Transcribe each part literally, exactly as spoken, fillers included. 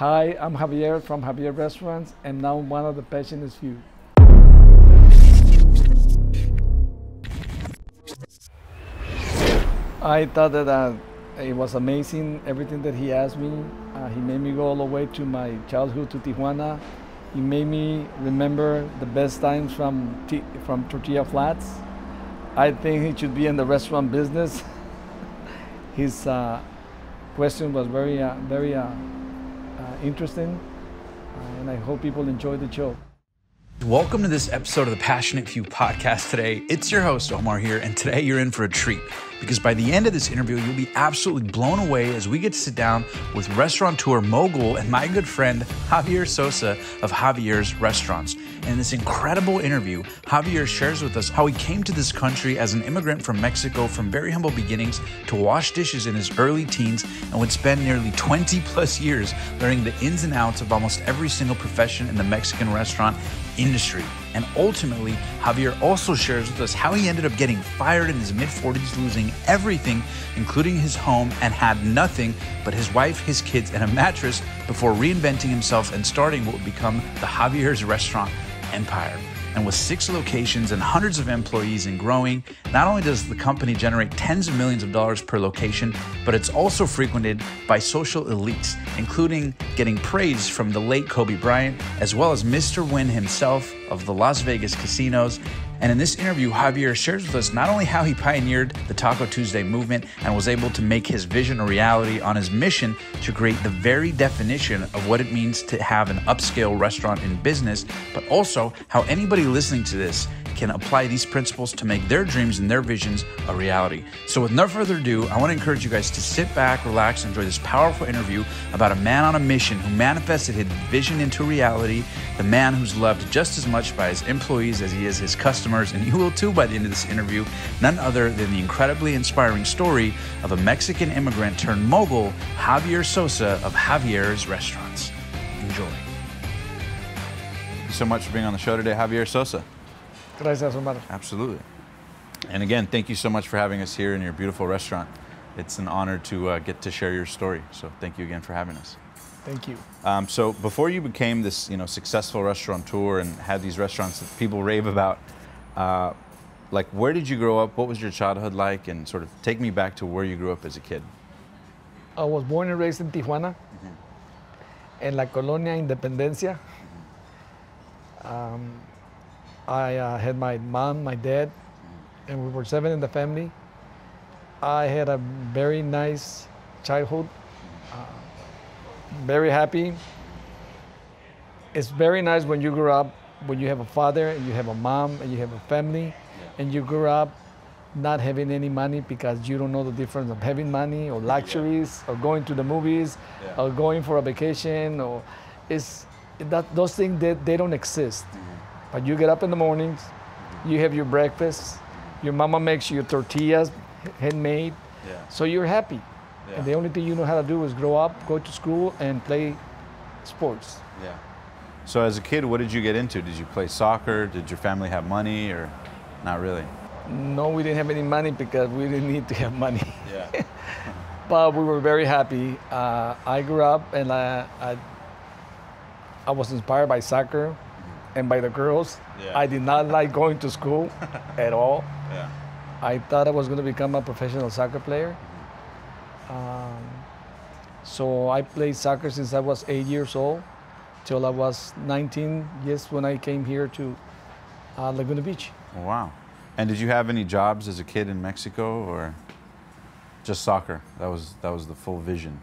Hi, I'm Javier from Javier's Restaurants, and now I'm one of the Passionate Few. I thought that uh, it was amazing, everything that he asked me. Uh, he made me go all the way to my childhood to Tijuana. He made me remember the best times from, t from Tortilla Flats. I think he should be in the restaurant business. His uh, question was very, uh, very uh, uh, interesting, uh, and I hope people enjoy the show. Welcome to this episode of the Passionate Few podcast today. It's your host, Omar, here, and today you're in for a treat because by the end of this interview, you'll be absolutely blown away as we get to sit down with restaurateur mogul and my good friend, Javier Sosa of Javier's Restaurants. And in this incredible interview, Javier shares with us how he came to this country as an immigrant from Mexico from very humble beginnings to wash dishes in his early teens and would spend nearly twenty plus years learning the ins and outs of almost every single profession in the Mexican restaurant industry. And ultimately, Javier also shares with us how he ended up getting fired in his mid forties, losing everything, including his home, and had nothing but his wife, his kids, and a mattress before reinventing himself and starting what would become the Javier's Restaurant empire. And with six locations and hundreds of employees and growing, not only does the company generate tens of millions of dollars per location, but it's also frequented by social elites, including getting praise from the late Kobe Bryant, as well as Mister Wynn himself of the Las Vegas casinos. And in this interview, Javier shares with us not only how he pioneered the Taco Tuesday movement and was able to make his vision a reality on his mission to create the very definition of what it means to have an upscale restaurant in business, but also how anybody listening to this can apply these principles to make their dreams and their visions a reality. So with no further ado, I want to encourage you guys to sit back, relax, and enjoy this powerful interview about a man on a mission who manifested his vision into reality, the man who's loved just as much by his employees as he is his customers, and you will too by the end of this interview, none other than the incredibly inspiring story of a Mexican immigrant turned mogul, Javier Sosa of Javier's Restaurants. Enjoy. Thank you so much for being on the show today, Javier Sosa. Gracias, Omar. Absolutely. And again, thank you so much for having us here in your beautiful restaurant. It's an honor to uh, get to share your story. So thank you again for having us. Thank you. Um, so before you became this, you know, successful restaurateur and had these restaurants that people rave about, uh, like where did you grow up? What was your childhood like? And sort of take me back to where you grew up as a kid. I was born and raised in Tijuana, mm-hmm. in La Colonia Independencia. Um, I uh, had my mom, my dad, and we were seven in the family. I had a very nice childhood, uh, very happy. It's very nice when you grow up, when you have a father, and you have a mom, and you have a family, and you grow up not having any money because you don't know the difference of having money or luxuries or going to the movies or going for a vacation. Or it's, that, those things, they, they don't exist. But you get up in the mornings, you have your breakfast, your mama makes your tortillas, handmade, yeah. So you're happy. Yeah. And the only thing you know how to do is grow up, go to school, and play sports. Yeah. So as a kid, what did you get into? Did you play soccer? Did your family have money, or not really? No, we didn't have any money because we didn't need to have money. Yeah. But we were very happy. Uh, I grew up, and I, I, I was inspired by soccer. And by the girls, yeah. I did not like going to school at all. Yeah. I thought I was going to become a professional soccer player. Um, so I played soccer since I was eight years old till I was nineteen. Yes, when I came here to uh, Laguna Beach. Wow. And did you have any jobs as a kid in Mexico, or just soccer? That was that was the full vision.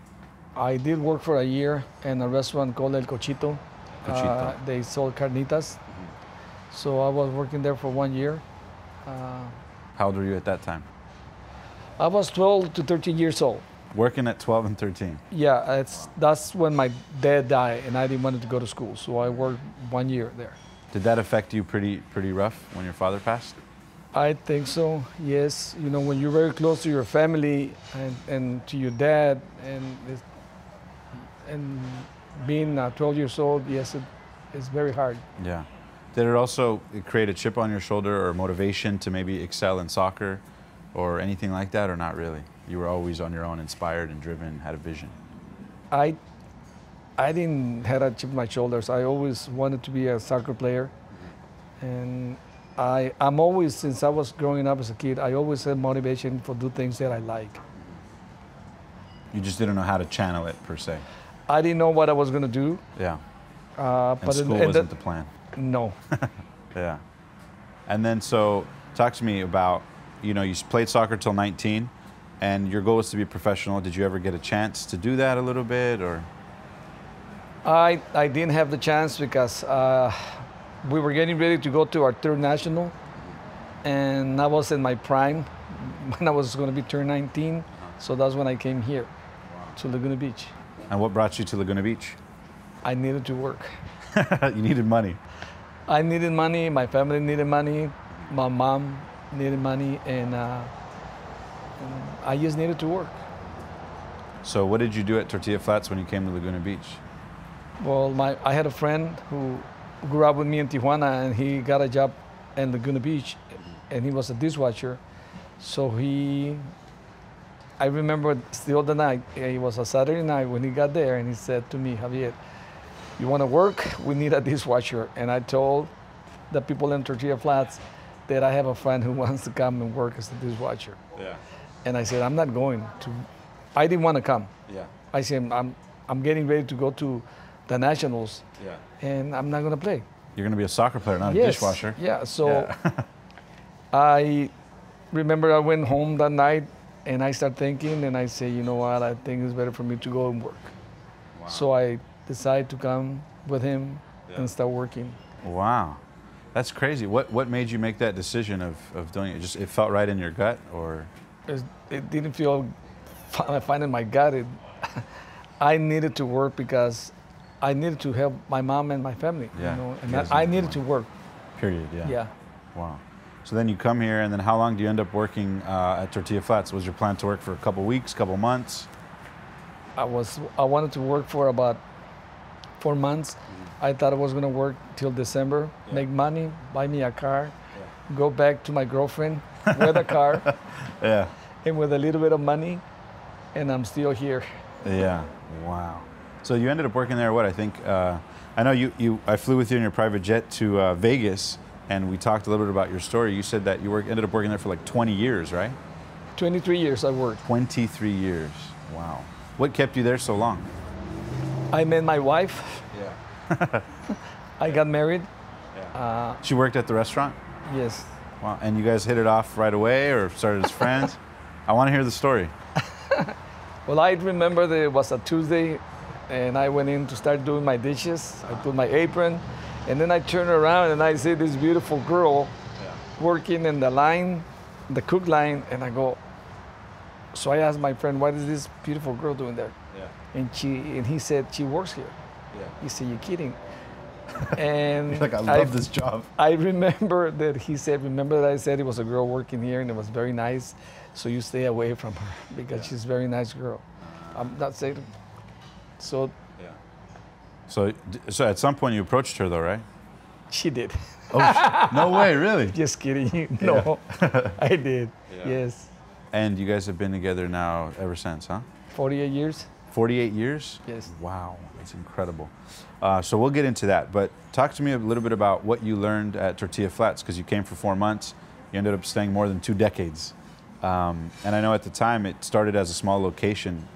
I did work for a year in a restaurant called El Cochito. Uh, they sold carnitas, mm-hmm. So I was working there for one year. Uh, How old were you at that time? I was twelve to thirteen years old. Working at twelve and thirteen? Yeah, it's, that's when my dad died and I didn't want to go to school, so I worked one year there. Did that affect you pretty, pretty rough when your father passed? I think so, yes. You know, when you're very close to your family and, and to your dad, and and. Being uh, twelve years old, yes, it, it's very hard. Yeah. Did it also create a chip on your shoulder or motivation to maybe excel in soccer or anything like that, or not really? You were always on your own, inspired and driven, had a vision. I I didn't have a chip on my shoulders. I always wanted to be a soccer player. And I, I'm always, since I was growing up as a kid, I always had motivation for do things that I like. You just didn't know how to channel it, per se. I didn't know what I was going to do. Yeah. Uh, and but school it, and wasn't that, the plan. No. Yeah. And then, so, talk to me about, you know, you played soccer till nineteen, and your goal was to be professional. Did you ever get a chance to do that a little bit, or? I, I didn't have the chance because uh, we were getting ready to go to our third national, and I was in my prime when I was going to be turned nineteen, so that's when I came here, wow, to Laguna Beach. And what brought you to Laguna Beach? I needed to work. You needed money. I needed money, my family needed money, my mom needed money, and, uh, and I just needed to work. So what did you do at Tortilla Flats when you came to Laguna Beach? Well, my, I had a friend who grew up with me in Tijuana, and he got a job in Laguna Beach, and he was a dishwasher. So he, I remember still the night, it was a Saturday night when he got there, and he said to me, Javier, you want to work? We need a dishwasher. And I told the people in Tortilla Flats that I have a friend who wants to come and work as a dishwasher. Yeah. And I said, I'm not going to, I didn't want to come. Yeah. I said, I'm, I'm getting ready to go to the nationals, yeah, and I'm not going to play. You're going to be a soccer player, not, yes, a dishwasher. Yeah, so yeah. I remember I went home that night, and I started thinking, and I say, you know what, I think it's better for me to go and work. Wow. So I decided to come with him, yeah, and start working. Wow, that's crazy. What what made you make that decision of, of doing it? Just it felt right in your gut, or? It, it didn't feel, I find in my gut, it, I needed to work because I needed to help my mom and my family, yeah, you know, and that, I needed to work. Period, yeah. Yeah. Wow. So then you come here, and then how long do you end up working uh, at Tortilla Flats? Was your plan to work for a couple weeks, couple months? I was, I wanted to work for about four months. Mm-hmm. I thought I was going to work till December, yeah, make money, buy me a car, yeah, go back to my girlfriend with a car, yeah, and with a little bit of money, and I'm still here. Yeah, wow. So you ended up working there, what, I think, uh, I know you, you, I flew with you in your private jet to uh, Vegas, and we talked a little bit about your story. You said that you work, ended up working there for like twenty years, right? twenty-three years I worked. twenty-three years, wow. What kept you there so long? I met my wife. Yeah. I got married. Yeah. Uh, she worked at the restaurant? Yes. Wow, and you guys hit it off right away, or started as friends? I want to hear the story. Well, I remember that it was a Tuesday, and I went in to start doing my dishes. I put my apron, and then I turn around and I see this beautiful girl, yeah, working in the line, the cook line, and I go, so I asked my friend, what is this beautiful girl doing there? Yeah. And she, and he said, she works here. Yeah. He said, you're kidding. And you're like, I love I, this job. I remember that he said, remember that I said it was a girl working here and it was very nice, so you stay away from her because, yeah, she's a very nice girl. I'm not saying, So, yeah. So, so at some point you approached her, though, right? She did. Oh, no way, really? Just kidding. No, yeah. I did. Yeah. Yes. And you guys have been together now ever since, huh? forty-eight years. forty-eight years? Yes. Wow, that's incredible. Uh, so we'll get into that, but talk to me a little bit about what you learned at Tortilla Flats, because you came for four months, you ended up staying more than two decades. Um, and I know at the time it started as a small location.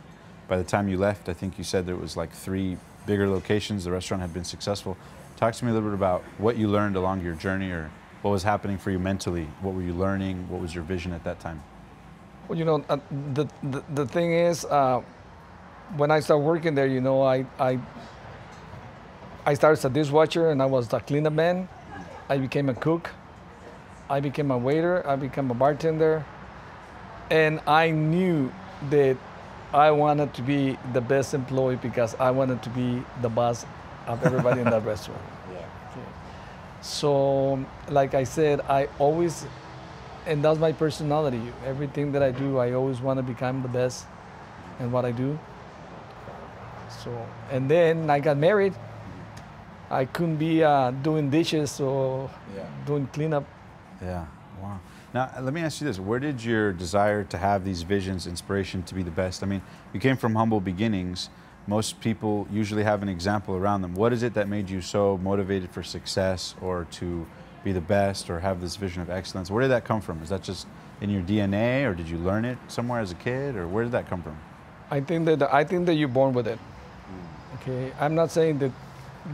By the time you left, I think you said there was like three bigger locations. The restaurant had been successful. Talk to me a little bit about what you learned along your journey, or what was happening for you mentally. What were you learning? What was your vision at that time? Well, you know, uh, the, the the thing is, uh, when I started working there, you know, I I, I started as a dishwasher, and I was the cleanup man. I became a cook. I became a waiter. I became a bartender, and I knew that I wanted to be the best employee because I wanted to be the boss of everybody in that restaurant. Yeah. Yeah. So, like I said, I always, and that's my personality. Everything that I do, I always want to become the best in what I do. So, and then I got married. I couldn't be uh, doing dishes or, yeah, doing cleanup. Yeah. Wow. Now, let me ask you this. Where did your desire to have these visions, inspiration to be the best? I mean, you came from humble beginnings, most people usually have an example around them. What is it that made you so motivated for success or to be the best or have this vision of excellence? Where did that come from? Is that just in your D N A or did you learn it somewhere as a kid, or where did that come from? I think that, I think that you're born with it. Okay, I'm not saying that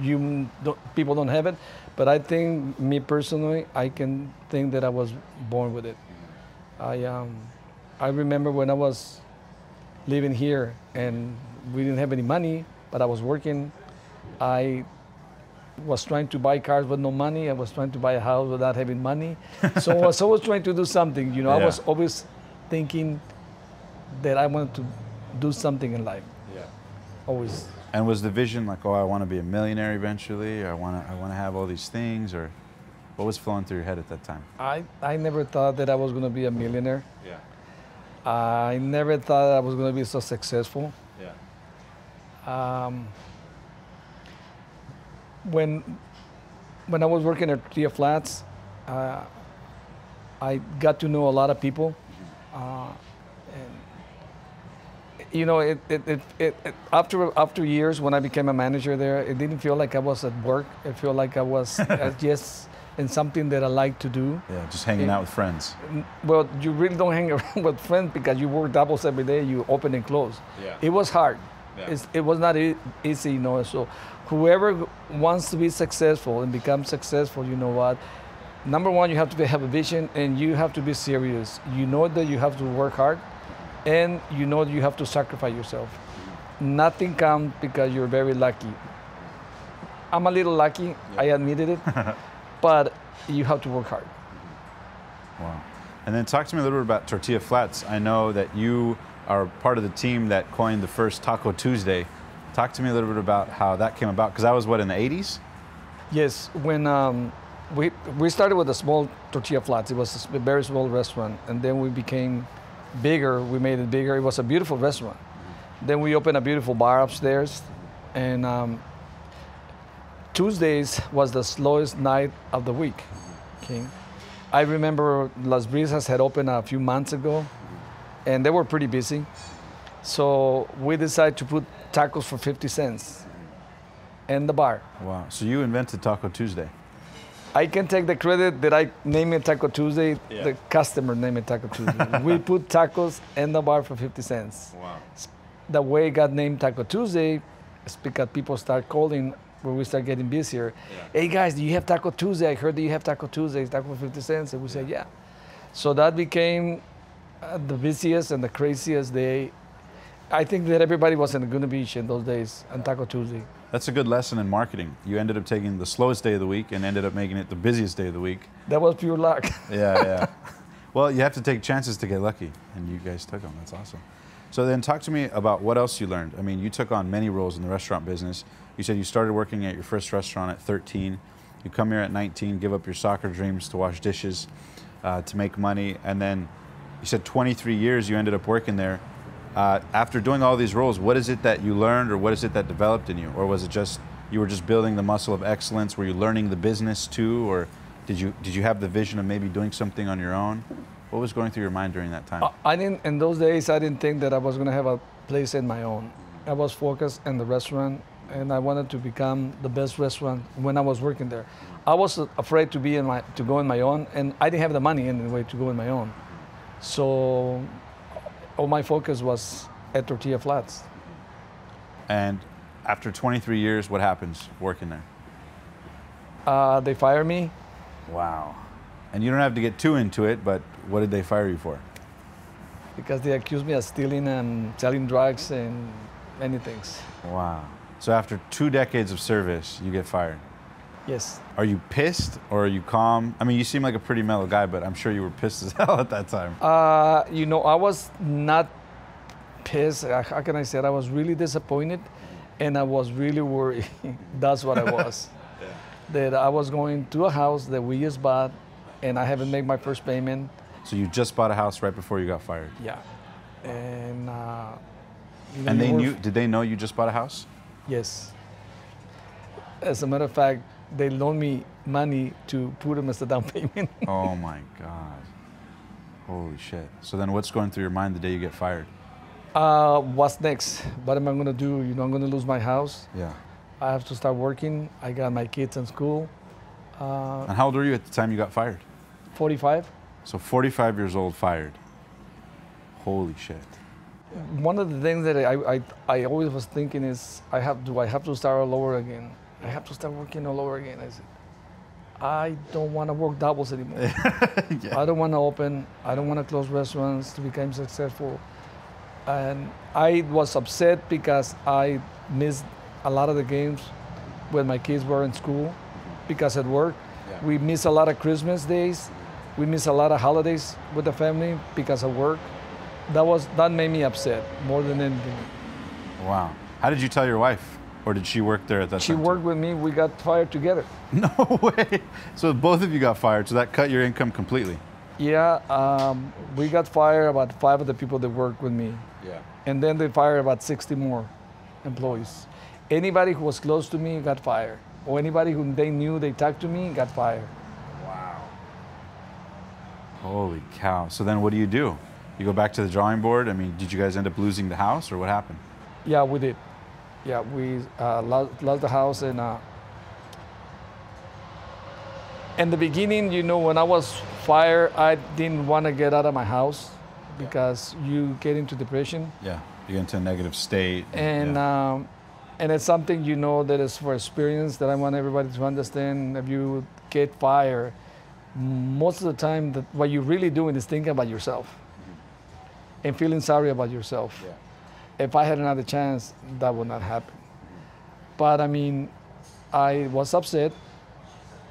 you don't, people don't have it, but I think, me personally, I can think that I was born with it. I, um, I remember when I was living here and we didn't have any money, but I was working. I was trying to buy cars with no money. I was trying to buy a house without having money. So I was always trying to do something, you know. Yeah. I was always thinking that I wanted to do something in life. Yeah. Always. And was the vision like, oh, I want to be a millionaire eventually, or I want to, I want to have all these things, or what was flowing through your head at that time? I, I never thought that I was going to be a millionaire. Yeah. I never thought I was going to be so successful. Yeah. Um, when, when I was working at Tortilla Flats, uh, I got to know a lot of people. Uh, You know, it, it, it, it, it, after, after years, when I became a manager there, it didn't feel like I was at work. It felt like I was just in something that I like to do. Yeah, just hanging it, out with friends. Well, you really don't hang around with friends because you work doubles every day, you open and close. Yeah. It was hard. Yeah. It's, it was not e easy, you know. So whoever wants to be successful and become successful, you know what? Number one, you have to have a vision and you have to be serious. You know that you have to work hard. And you know you have to sacrifice yourself. Nothing comes because you're very lucky. I'm a little lucky, yeah. I admitted it, but you have to work hard. Wow. And then talk to me a little bit about Tortilla Flats. I know that you are part of the team that coined the first Taco Tuesday. Talk to me a little bit about how that came about, because that was what, in the eighties? Yes, when um, we, we started with a small Tortilla Flats. It was a very small restaurant, and then we became bigger, we made it bigger. It was a beautiful restaurant. Then we opened a beautiful bar upstairs, and um, Tuesdays was the slowest night of the week. Okay. I remember Las Brisas had opened a few months ago, and they were pretty busy. So we decided to put tacos for fifty cents in the bar. Wow, so you invented Taco Tuesday. I can take the credit that I named it Taco Tuesday. Yeah. The customer named it Taco Tuesday. We put tacos in the bar for fifty cents. Wow. The way it got named Taco Tuesday is because people start calling when we start getting busier. Yeah. Hey guys, do you have Taco Tuesday? I heard that you have Taco Tuesday, taco for fifty cents. And we yeah. said, yeah. So that became uh, the busiest and the craziest day. I think that everybody was in Laguna Beach in those days on Taco Tuesday. That's a good lesson in marketing. You ended up taking the slowest day of the week and ended up making it the busiest day of the week. That was pure luck. Yeah, yeah. Well, you have to take chances to get lucky, and you guys took them. That's awesome. So then talk to me about what else you learned. I mean, you took on many roles in the restaurant business. You said you started working at your first restaurant at thirteen. You come here at nineteen, give up your soccer dreams to wash dishes, uh, to make money, and then you said twenty-three years you ended up working there. Uh, after doing all these roles, what is it that you learned, or what is it that developed in you? Or was it just, you were just building the muscle of excellence? Were you learning the business too? Or did you, did you have the vision of maybe doing something on your own? What was going through your mind during that time? Uh, I didn't, in those days, I didn't think that I was gonna have a place in my own. I was focused in the restaurant, and I wanted to become the best restaurant when I was working there. I was afraid to be in my, to go in my own, and I didn't have the money anyway to go in my own. So, all my focus was at Tortilla Flats. And after twenty-three years, what happens working there? Uh, they fire me. Wow. And you don't have to get too into it, but what did they fire you for? Because they accused me of stealing and selling drugs and many things. Wow. So after two decades of service, you get fired? Yes. Are you pissed or are you calm? I mean, you seem like a pretty mellow guy, but I'm sure you were pissed as hell at that time. Uh, you know, I was not pissed. How can I say it? I was really disappointed and I was really worried. That's what I was. Yeah. That I was going to a house that we just bought and I haven't made my first payment. So you just bought a house right before you got fired? Yeah. And, uh, you know, and they knew, did they know you just bought a house? Yes. As a matter of fact, they loaned me money to put them as a down payment. Oh my God. Holy shit. So then what's going through your mind the day you get fired? Uh, what's next? What am I gonna do? You know, I'm gonna lose my house. Yeah. I have to start working. I got my kids in school. Uh, and how old were you at the time you got fired? forty-five. So forty-five years old, fired. Holy shit. One of the things that I, I, I always was thinking is, I have do I have to start all over again? I have to start working all over again. I said, I don't want to work doubles anymore. Yeah. I don't want to open. I don't want to close restaurants to become successful. And I was upset because I missed a lot of the games when my kids were in school because at work. Yeah. We miss a lot of Christmas days. We miss a lot of holidays with the family because of work. That was that made me upset more than anything. Wow. How did you tell your wife? Or did she work there at that she time? She worked with me. We got fired together. No way. So both of you got fired. So that cut your income completely. Yeah. Um, we got fired about five of the people that worked with me. Yeah. And then they fired about sixty more employees. Anybody who was close to me got fired. Or anybody whom they knew, they talked to me, got fired. Wow. Holy cow. So then what do you do? You go back to the drawing board? I mean, did you guys end up losing the house or what happened? Yeah, we did. Yeah, we uh, lost, lost the house. And uh, in the beginning, you know, when I was fired, I didn't want to get out of my house because yeah. you get into depression. Yeah, you get into a negative state. And, and, yeah. um, and it's something, you know, that is for experience that I want everybody to understand. If you get fired, most of the time, that what you're really doing is thinking about yourself mm-hmm. and feeling sorry about yourself. Yeah. If I had another chance, that would not happen. But I mean, I was upset.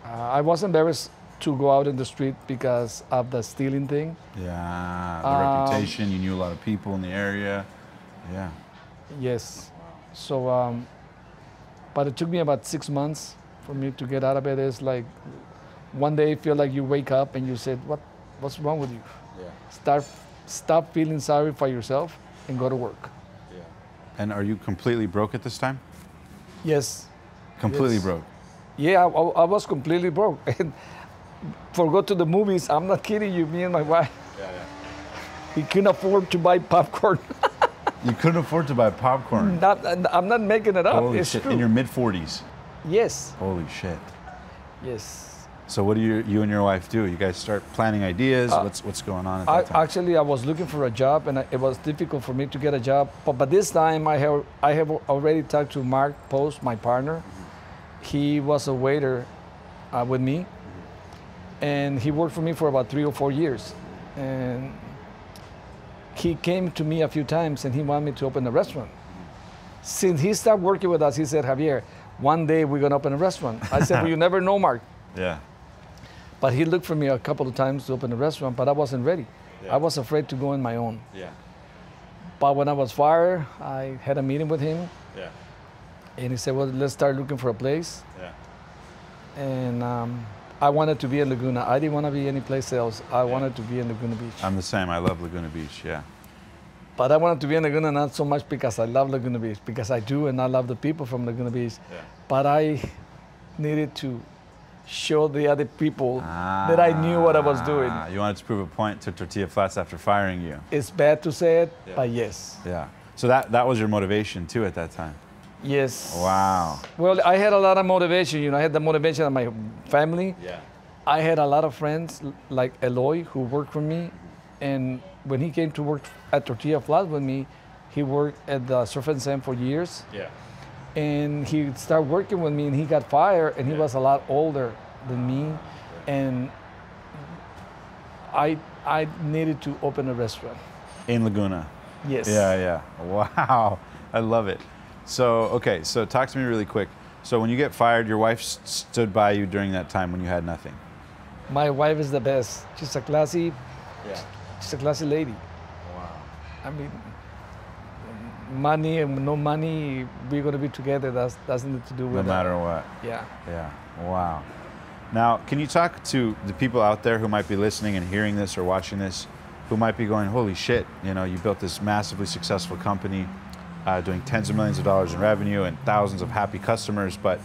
Uh, I was embarrassed to go out in the street because of the stealing thing. Yeah, the um, reputation. You knew a lot of people in the area. Yeah. Yes. So, um, but it took me about six months for me to get out of it. It's like one day you feel like you wake up and you said, "What? What's wrong with you?" Yeah. Start, stop feeling sorry for yourself and go to work. And are you completely broke at this time? Yes. Completely yes. broke? Yeah, I, I was completely broke. And for go to the movies, I'm not kidding you, me and my wife. Yeah, yeah. We couldn't afford to buy popcorn. You couldn't afford to buy popcorn? Not, I'm not making it up. Holy it's shit, true. In your mid forties? Yes. Holy shit. Yes. So what do you, you and your wife do? You guys start planning ideas? Uh, what's what's going on at I, that time? Actually, I was looking for a job, and I, it was difficult for me to get a job. But by this time, I have I have already talked to Mark Post, my partner. Mm-hmm. He was a waiter uh, with me, mm-hmm. and he worked for me for about three or four years. And he came to me a few times, and he wanted me to open a restaurant. Mm-hmm. Since he started working with us, he said, "Javier, one day we're going to open a restaurant." I said, "Well, you never know, Mark." Yeah. But he looked for me a couple of times to open a restaurant, but I wasn't ready. Yeah. I was afraid to go on my own. Yeah. But when I was fired, I had a meeting with him. Yeah. And he said, "Well, let's start looking for a place." Yeah. And um, I wanted to be in Laguna. I didn't want to be any place else. I yeah. wanted to be in Laguna Beach. I'm the same. I love Laguna Beach, yeah. But I wanted to be in Laguna not so much because I love Laguna Beach, because I do, and I love the people from Laguna Beach. Yeah. But I needed to show the other people ah, that I knew what I was doing. You wanted to prove a point to Tortilla Flats after firing you. It's bad to say it, yeah. but yes. Yeah. So that, that was your motivation too at that time? Yes. Wow. Well, I had a lot of motivation. You know, I had the motivation of my family. Yeah. I had a lot of friends like Eloy who worked for me. And when he came to work at Tortilla Flats with me, he worked at the Surf and Sand for years. Yeah. And he started working with me, and he got fired, and he yeah. was a lot older than me. Yeah. And I I needed to open a restaurant. In Laguna? Yes. Yeah, yeah. Wow. I love it. So, okay, so talk to me really quick. So when you get fired, your wife st stood by you during that time when you had nothing. My wife is the best. She's a classy, yeah. she's a classy lady. Wow. I mean, money and no money, we're going to be together. That's doesn't to do with no matter that. What. Yeah. Yeah. Wow. Now, can you talk to the people out there who might be listening and hearing this or watching this, who might be going, "Holy shit! You know, you built this massively successful company, uh, doing tens of millions of dollars in revenue and thousands of happy customers." But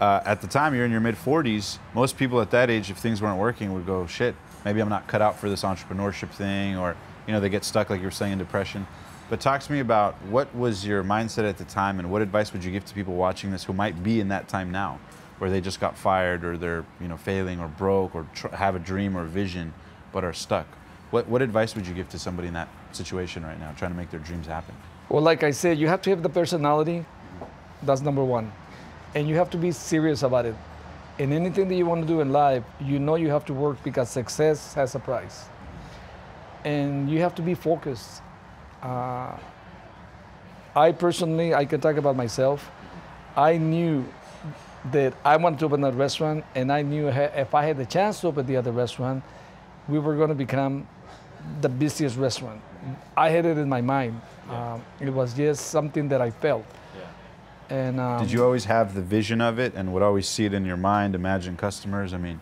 uh, at the time, you're in your mid forties. Most people at that age, if things weren't working, would go, "Shit, maybe I'm not cut out for this entrepreneurship thing," or you know, they get stuck, like you were saying, in depression. But talk to me about what was your mindset at the time, and what advice would you give to people watching this who might be in that time now, where they just got fired, or they're you know failing, or broke, or tr have a dream or vision, but are stuck. What what advice would you give to somebody in that situation right now, trying to make their dreams happen? Well, like I said, you have to have the personality. That's number one, and you have to be serious about it. In anything that you want to do in life, you know you have to work, because success has a price. And you have to be focused. Uh, I personally, I can talk about myself. I knew that I wanted to open that restaurant, and I knew if I had the chance to open the other restaurant, we were going to become the busiest restaurant. I had it in my mind. Yeah. Um, it was just something that I felt. And, um, did you always have the vision of it, and would always see it in your mind, imagine customers? I mean,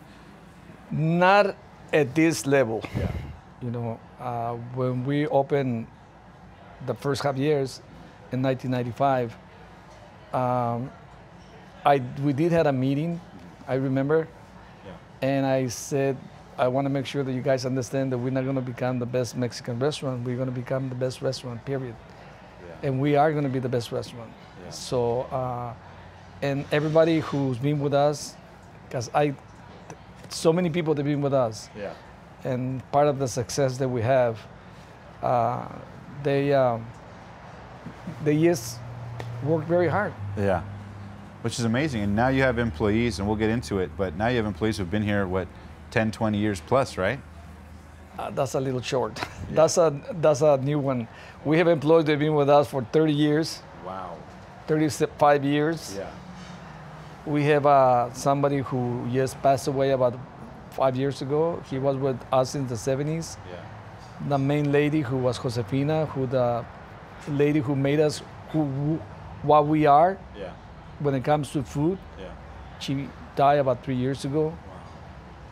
not at this level. Yeah. You know, uh, when we opened the first half years in nineteen ninety-five, um, I we did have a meeting. I remember, yeah. And I said, I want to make sure that you guys understand that we're not going to become the best Mexican restaurant. We're going to become the best restaurant. Period. Yeah. And we are going to be the best restaurant. So, uh, and everybody who's been with us, because I, so many people that have been with us, yeah. And part of the success that we have, uh, they, um, they yes, work very hard. Yeah, which is amazing. And now you have employees, and we'll get into it, but now you have employees who've been here, what, ten, twenty years plus, right? Uh, that's a little short. Yeah. That's a, that's a new one. We have employees that have been with us for thirty years. Wow. thirty-five years. Yeah. We have uh, somebody who just passed away about five years ago. He was with us in the seventies. Yeah. The main lady, who was Josefina, who the lady who made us who, who what we are. Yeah. When it comes to food, yeah. She died about three years ago.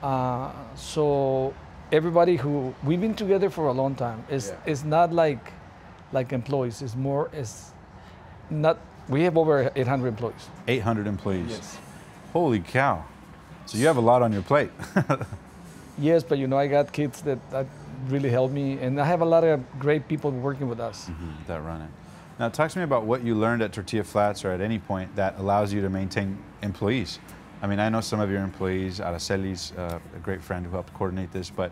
Wow. Uh, so everybody who we've been together for a long time. It's yeah. It's not like like employees. It's more it's not. We have over eight hundred employees. eight hundred employees. Yes. Holy cow. So you have a lot on your plate. Yes, but you know, I got kids that, that really help me, and I have a lot of great people working with us. Mm-hmm, that run it. Now, talk to me about what you learned at Tortilla Flats, or at any point, that allows you to maintain employees. I mean, I know some of your employees. Araceli's uh, a great friend who helped coordinate this, but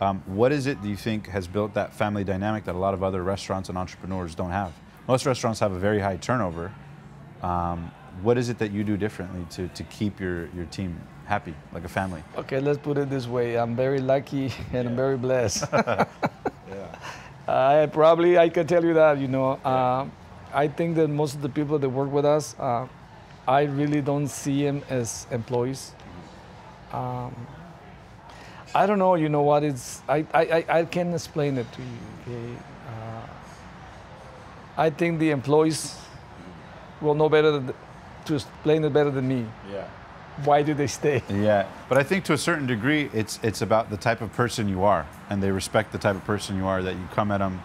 um, what is it do you think has built that family dynamic that a lot of other restaurants and entrepreneurs don't have? Most restaurants have a very high turnover. Um, what is it that you do differently to, to keep your, your team happy, like a family? Okay, let's put it this way. I'm very lucky, and yeah. I'm very blessed. Yeah. I probably, I can tell you that, you know. Yeah. Uh, I think that most of the people that work with us, uh, I really don't see them as employees. Um, I don't know, you know what, it's, I, I, I can't explain it to you, okay? I think the employees will know better than, to explain it better than me. Yeah. Why do they stay? Yeah, but I think to a certain degree, it's it's about the type of person you are, and they respect the type of person you are, that you come at them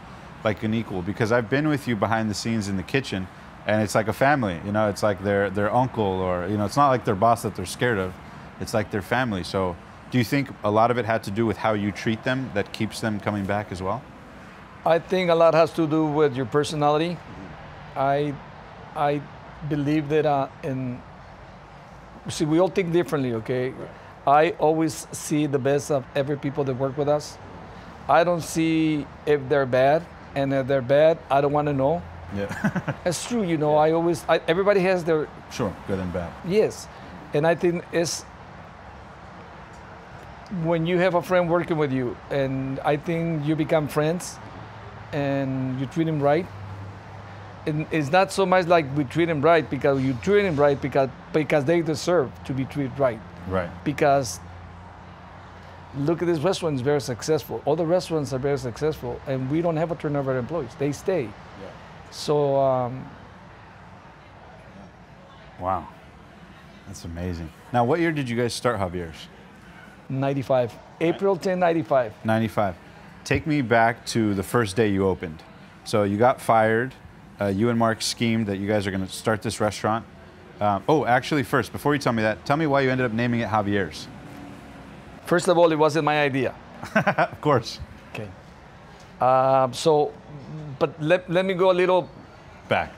like an equal. Because I've been with you behind the scenes in the kitchen, and it's like a family. You know, it's like their their uncle, or you know, it's not like their boss that they're scared of. It's like their family. So, do you think a lot of it had to do with how you treat them that keeps them coming back as well? I think a lot has to do with your personality. I, I believe that uh, in, see, we all think differently, okay? Right. I always see the best of every people that work with us. I don't see if they're bad, and if they're bad, I don't want to know. Yeah. It's true, you know, I always, I, everybody has their... Sure, good and bad. Yes, and I think it's, when you have a friend working with you, and I think you become friends, and you treat him right. And it's not so much like we treat him right because you treat him right because because they deserve to be treated right. Right. Because look at this restaurant, it's very successful. All the restaurants are very successful, and we don't have a turnover of employees. They stay. Yeah. So. Um, wow, that's amazing. Now, what year did you guys start Javier's? ninety-five, April tenth, ninety-five. ninety-five. Take me back to the first day you opened. So you got fired. Uh, you and Mark schemed that you guys are going to start this restaurant. Um, oh, actually, first, before you tell me that, tell me why you ended up naming it Javier's. First of all, it wasn't my idea. Of course. Okay. Uh, so but let, let me go a little back.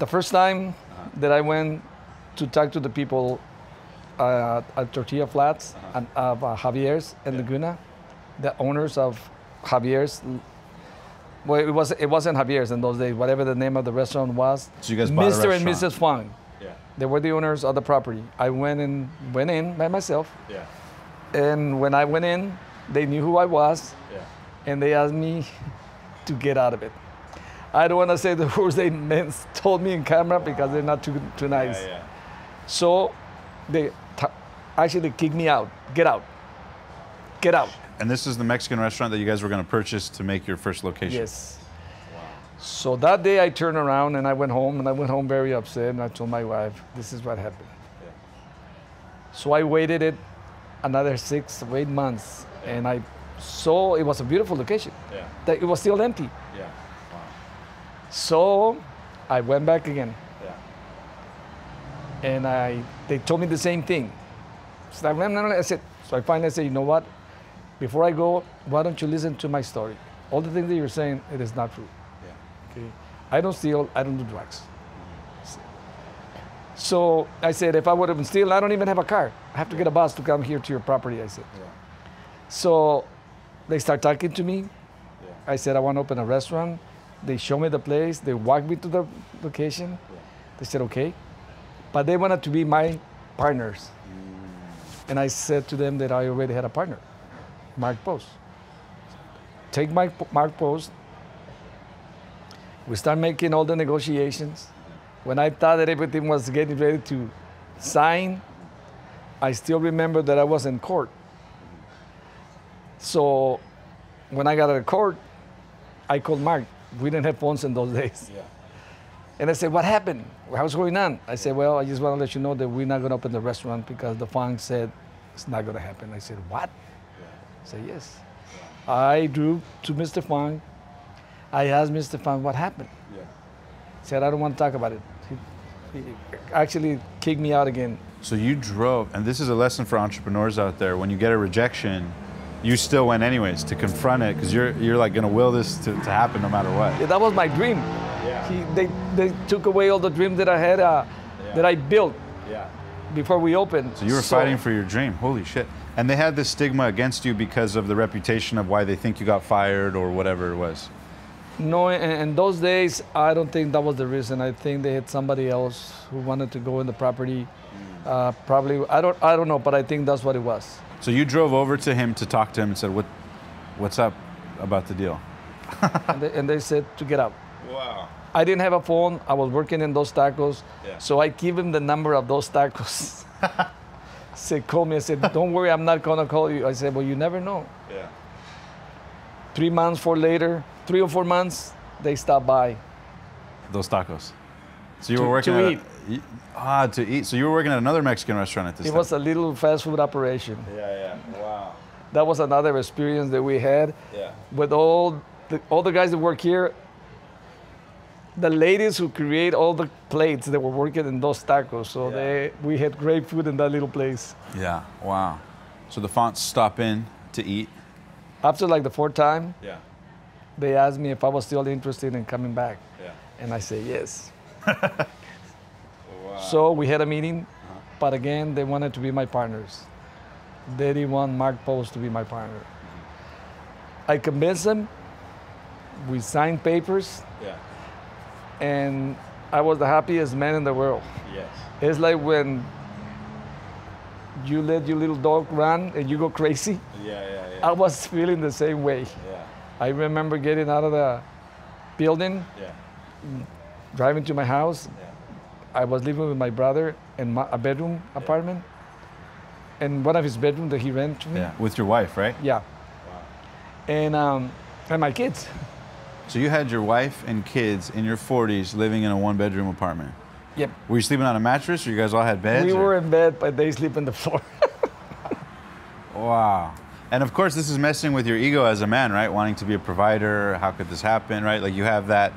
The first time that I went to talk to the people uh, at Tortilla Flats uh-huh. and of uh, Javier's and yeah. Laguna, the owners of Javier's. Well, it was it wasn't Javier's in those days. Whatever the name of the restaurant was, so you guys bought Mister a restaurant. and Missus Fung. Yeah, they were the owners of the property. I went in went in by myself. Yeah, and when I went in, they knew who I was. Yeah, and they asked me to get out of it. I don't want to say the words they told me in camera because they're not too, too nice. Yeah, yeah. So they t actually kicked me out. Get out. Get out. And this is the Mexican restaurant that you guys were going to purchase to make your first location. Yes. Wow. So that day I turned around and I went home, and I went home very upset, and I told my wife, this is what happened. Yeah. So I waited it another six or eight months, yeah. and I saw it was a beautiful location. Yeah. That it was still empty. Yeah. So I went back again, yeah. and I they told me the same thing. So I, went, I said, so I finally said, you know what? Before I go, why don't you listen to my story? All the things that you're saying, it is not true. Yeah. Okay. I don't steal. I don't do drugs. So I said, if I would have been stealing, I don't even have a car. I have to get a bus to come here to your property. I said. Yeah. So they start talking to me. Yeah. I said, I want to open a restaurant. They show me the place. They walk me to the location. Yeah. They said, okay. But they wanted to be my partners. Mm. And I said to them that I already had a partner, Mark Post. Take my Mark Post. We start making all the negotiations. When I thought that everything was getting ready to sign, I still remember that I was in court. So when I got out of court, I called Mark. We didn't have phones in those days. Yeah. And I said, what happened? How's going on? I said, well, I just want to let you know that we're not going to open the restaurant because the fund said it's not going to happen. I said, what? Yeah. I said, yes. Yeah. I drew to Mister Fung. I asked Mister Fung what happened. Yeah. He said, I don't want to talk about it. He, he actually kicked me out again. So you drove, and this is a lesson for entrepreneurs out there. When you get a rejection, you still went anyways to confront it because you're you're like gonna will this to, to happen no matter what. Yeah, that was my dream. Yeah. He, they they took away all the dreams that I had, uh, yeah. that I built yeah. before we opened. So you were so, fighting for your dream. Holy shit! And they had this stigma against you because of the reputation of why they think you got fired or whatever it was. No, in, in those days, I don't think that was the reason. I think they had somebody else who wanted to go in the property. Uh, probably I don't I don't know, but I think that's what it was. So you drove over to him to talk to him and said, what, what's up about the deal? and, they, and they said to get out. Wow. I didn't have a phone. I was working in those tacos. Yeah. So I gave him the number of those tacos. I said, call me. I said, don't worry, I'm not going to call you. I said, well, you never know. Yeah. Three months, four later, three or four months, they stopped by. Those tacos. So you to, were working to at eat. A, ah, to eat. So you were working at another Mexican restaurant at this time. It was a little fast food operation. Yeah, yeah. Wow. That was another experience that we had. Yeah. With all the all the guys that work here, the ladies who create all the plates that were working in those tacos. So yeah. they we had great food in that little place. Yeah. Wow. So the Fonts stop in to eat. After like the fourth time, yeah. they asked me if I was still interested in coming back. Yeah. And I said yes. Wow. So we had a meeting, uh-huh. but again, they wanted to be my partners. They didn't want Mark Post to be my partner. Mm-hmm. I convinced them, we signed papers, yeah. and I was the happiest man in the world. Yes. It's like when you let your little dog run and you go crazy. Yeah, yeah, yeah. I was feeling the same way. Yeah. I remember getting out of the building, yeah. driving to my house. Yeah. I was living with my brother in my, a bedroom yeah. apartment, and one of his bedrooms that he rented to me. Yeah, with your wife, right? Yeah. Wow. And, um, and my kids. So you had your wife and kids in your forties living in a one-bedroom apartment? Yep. Were you sleeping on a mattress, or you guys all had beds? We or? were in bed, but they sleep on the floor. Wow. And of course, this is messing with your ego as a man, right? Wanting to be a provider, how could this happen, right? Like you have that.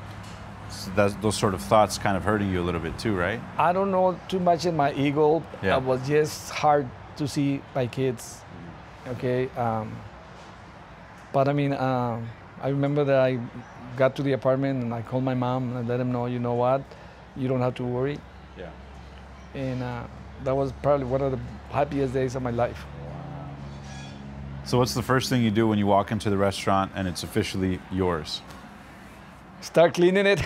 So that, those sort of thoughts kind of hurting you a little bit too, right? I don't know too much in my ego. Yeah. It was just hard to see my kids, okay? Um, but I mean, um, I remember that I got to the apartment and I called my mom and I let him know, you know what, you don't have to worry. Yeah. And uh, that was probably one of the happiest days of my life. Wow. So what's the first thing you do when you walk into the restaurant and it's officially yours? Start cleaning it.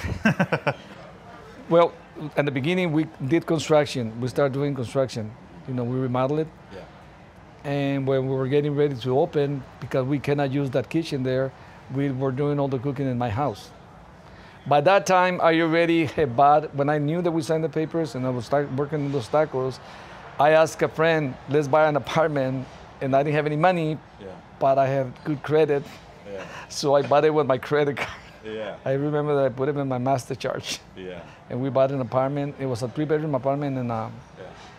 Well, at the beginning, we did construction. We started doing construction. You know, we remodeled it. Yeah. And when we were getting ready to open, because we cannot use that kitchen there, we were doing all the cooking in my house. By that time, I already had bought, when I knew that we signed the papers and I was working on those tacos, I asked a friend, let's buy an apartment, and I didn't have any money, yeah. but I had good credit, yeah. so I bought it with my credit card. Yeah. I remember that I put it in my master charge. Yeah. And we bought an apartment. It was a three-bedroom apartment in uh,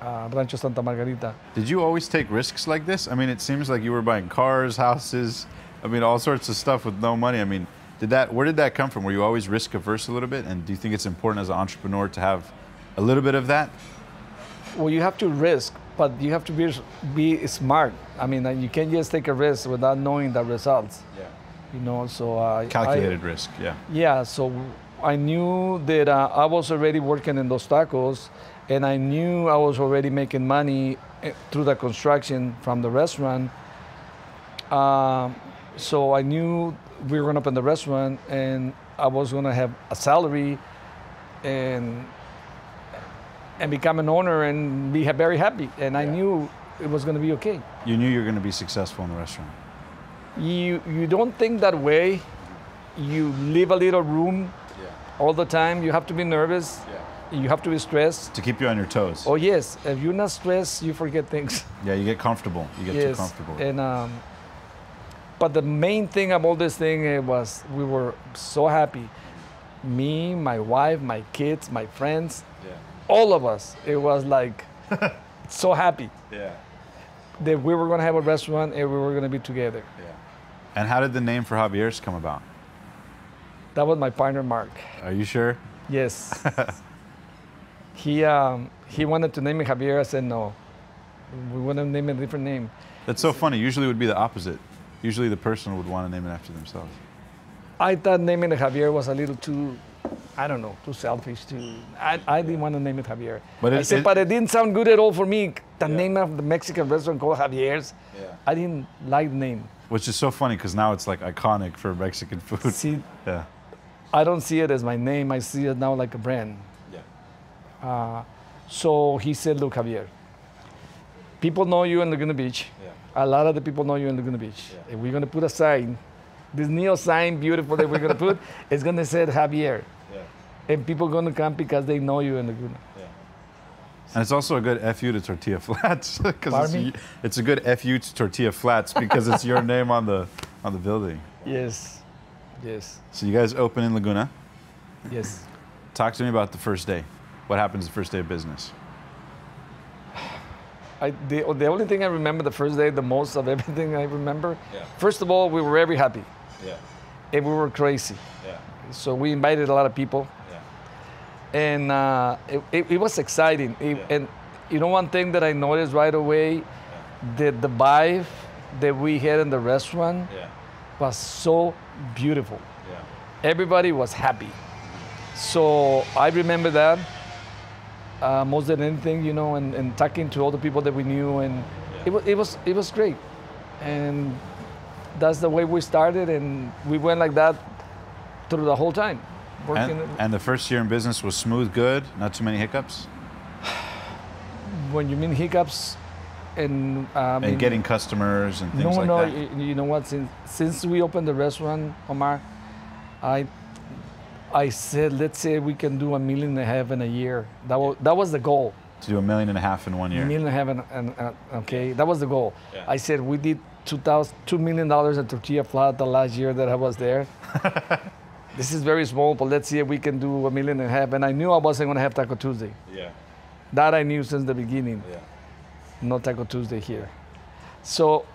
yeah. uh, Rancho Santa Margarita. Did you always take risks like this? I mean, it seems like you were buying cars, houses, I mean, all sorts of stuff with no money. I mean, did that? Where did that come from? Were you always risk averse a little bit? And do you think it's important as an entrepreneur to have a little bit of that? Well, you have to risk, but you have to be, be smart. I mean, you can't just take a risk without knowing the results. Yeah. You know, so I... Calculated I, risk, yeah. Yeah, so I knew that uh, I was already working in those tacos, and I knew I was already making money through the construction from the restaurant. Uh, so I knew we were going to open the restaurant, and I was going to have a salary and and become an owner and be very happy. And yeah. I knew it was going to be okay. You knew you were going to be successful in the restaurant. You, you don't think that way. You leave a little room yeah. all the time. You have to be nervous. Yeah. You have to be stressed. To keep you on your toes. Oh, yes. If you're not stressed, you forget things. Yeah, you get comfortable. You get yes. too comfortable. And, um, but the main thing of all this thing was we were so happy. Me, my wife, my kids, my friends, yeah. all of us. It was like so happy yeah. that we were going to have a restaurant and we were going to be together. Yeah. And how did the name for Javier's come about? That was my partner, Mark. Are you sure? Yes. he um, he wanted to name it Javier. I said no. We want to name it a different name. That's so funny. Usually it would be the opposite. Usually the person would want to name it after themselves. I thought naming it Javier was a little too, I don't know, too selfish. Too. I, I didn't want to name it Javier. But it, I said, it, but it didn't sound good at all for me. The yeah. name of the Mexican restaurant called Javier's. Yeah. I didn't like the name. Which is so funny because now it's like iconic for Mexican food. See, yeah. I don't see it as my name. I see it now like a brand. Yeah. Uh, so he said, look, Javier, people know you in Laguna Beach. Yeah. A lot of the people know you in Laguna Beach. Yeah. If we're going to put a sign, this neo sign, beautiful, that we're going to put, it's going to say Javier. Yeah. And people are going to come because they know you in Laguna. Yeah. And it's also a good F U to Tortilla Flats. Because it's, it's a good F U to Tortilla Flats because it's your name on the on the building. Yes. Yes. So you guys open in Laguna. Yes. Talk to me about the first day. What happens the first day of business? I, the, the only thing I remember the first day, the most of everything I remember, yeah. first of all, we were very happy. Yeah. And we were crazy. Yeah. So we invited a lot of people. And uh, it, it, it was exciting. It, yeah. And you know, one thing that I noticed right away, yeah. that the vibe that we had in the restaurant yeah. was so beautiful. Yeah. Everybody was happy. So I remember that uh, most than anything, you know, and, and talking to all the people that we knew. And yeah. it, was, it, was, it was great. And that's the way we started. And we went like that through the whole time. And, and the first year in business was smooth, good, not too many hiccups? When you mean hiccups and... Um, and getting customers and things no, like no, that? No, no, you know what, since, since we opened the restaurant, Omar, I I said, let's say we can do a million and a half in a year. That was, that was the goal. To do a million and a half in one year? A million and a half, in, in, in, okay, that was the goal. Yeah. I said, we did two million dollars at Tortilla Flat the last year that I was there. This is very small, but let's see if we can do a million and a half. And I knew I wasn't going to have Taco Tuesday. Yeah. That I knew since the beginning. Yeah. No Taco Tuesday here. So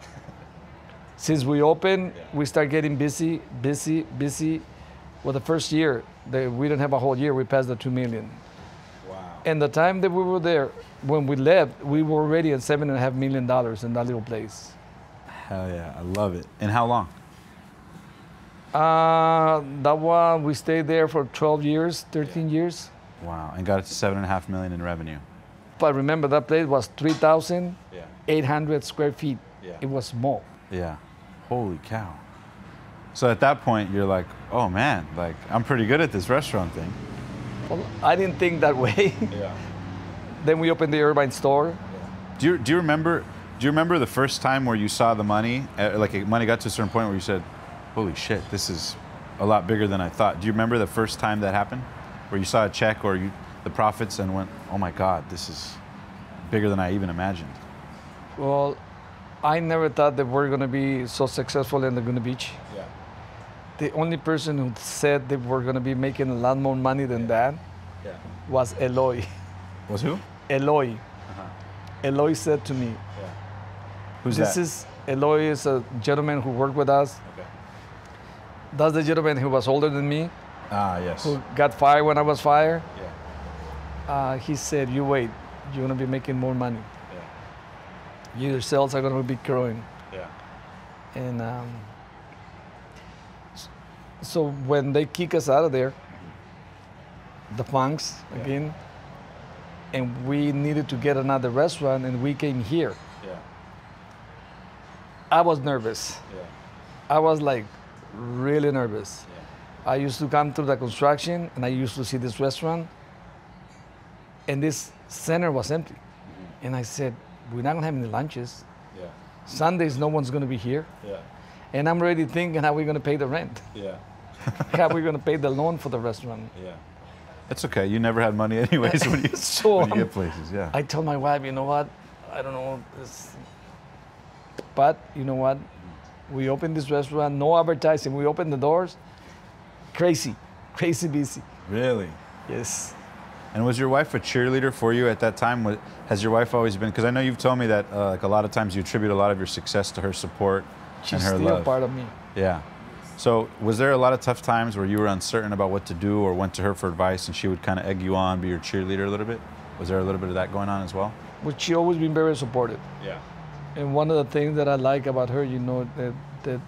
since we opened, yeah. we start getting busy, busy, busy. Well, the first year, they, we didn't have a whole year. We passed the two million. Wow. And the time that we were there, when we left, we were already at seven and a half million dollars in that little place. Hell yeah. I love it. And how long? Uh, that one, we stayed there for twelve years, thirteen yeah. years. Wow, and got it to seven and a half million in revenue. But remember, that place was three thousand eight hundred yeah. square feet. Yeah. It was small. Yeah, holy cow. So at that point, you're like, oh man, like I'm pretty good at this restaurant thing. Well, I didn't think that way. Yeah. Then we opened the Irvine store. Yeah. Do you do you remember? Do you remember the first time where you saw the money? Like money got to a certain point where you said, "Holy shit, this is a lot bigger than I thought." Do you remember the first time that happened, where you saw a check or you, the profits and went, "Oh my God, this is bigger than I even imagined." Well, I never thought that we're going to be so successful in Laguna Beach. Yeah. The only person who said that we're going to be making a lot more money than yeah. that yeah. was Eloy. Was who? Eloy. Uh-huh. Eloy said to me. Yeah. Who's this that? Is, Eloy is a gentleman who worked with us. Okay. That's the gentleman who was older than me. Ah, yes. Who got fired when I was fired. Yeah. Uh, he said, you wait, you're going to be making more money. Yeah. Your sales are going to be growing. Yeah. And um, so when they kick us out of there, the punks yeah. again, and we needed to get another restaurant, and we came here. Yeah. I was nervous. Yeah. I was like really nervous. Yeah. I used to come through the construction, and I used to see this restaurant, and this center was empty. Mm-hmm. And I said, we're not gonna have any lunches. Yeah. Sundays, no one's gonna be here. Yeah. And I'm already thinking how we're gonna pay the rent. Yeah. How we're gonna pay the loan for the restaurant. Yeah. It's okay. You never had money anyways when you, so when you get places. Yeah. I told my wife, you know what? I don't know. This. But you know what? We opened this restaurant, no advertising. We opened the doors. Crazy, crazy busy. Really? Yes. And was your wife a cheerleader for you at that time? Has your wife always been? Because I know you've told me that uh, like a lot of times you attribute a lot of your success to her support She's and her love. She's still part of me. Yeah. So was there a lot of tough times where you were uncertain about what to do or went to her for advice and she would kind of egg you on, be your cheerleader a little bit? Was there a little bit of that going on as well? Well, she always been very supportive. Yeah. And one of the things that I like about her, you know, that, that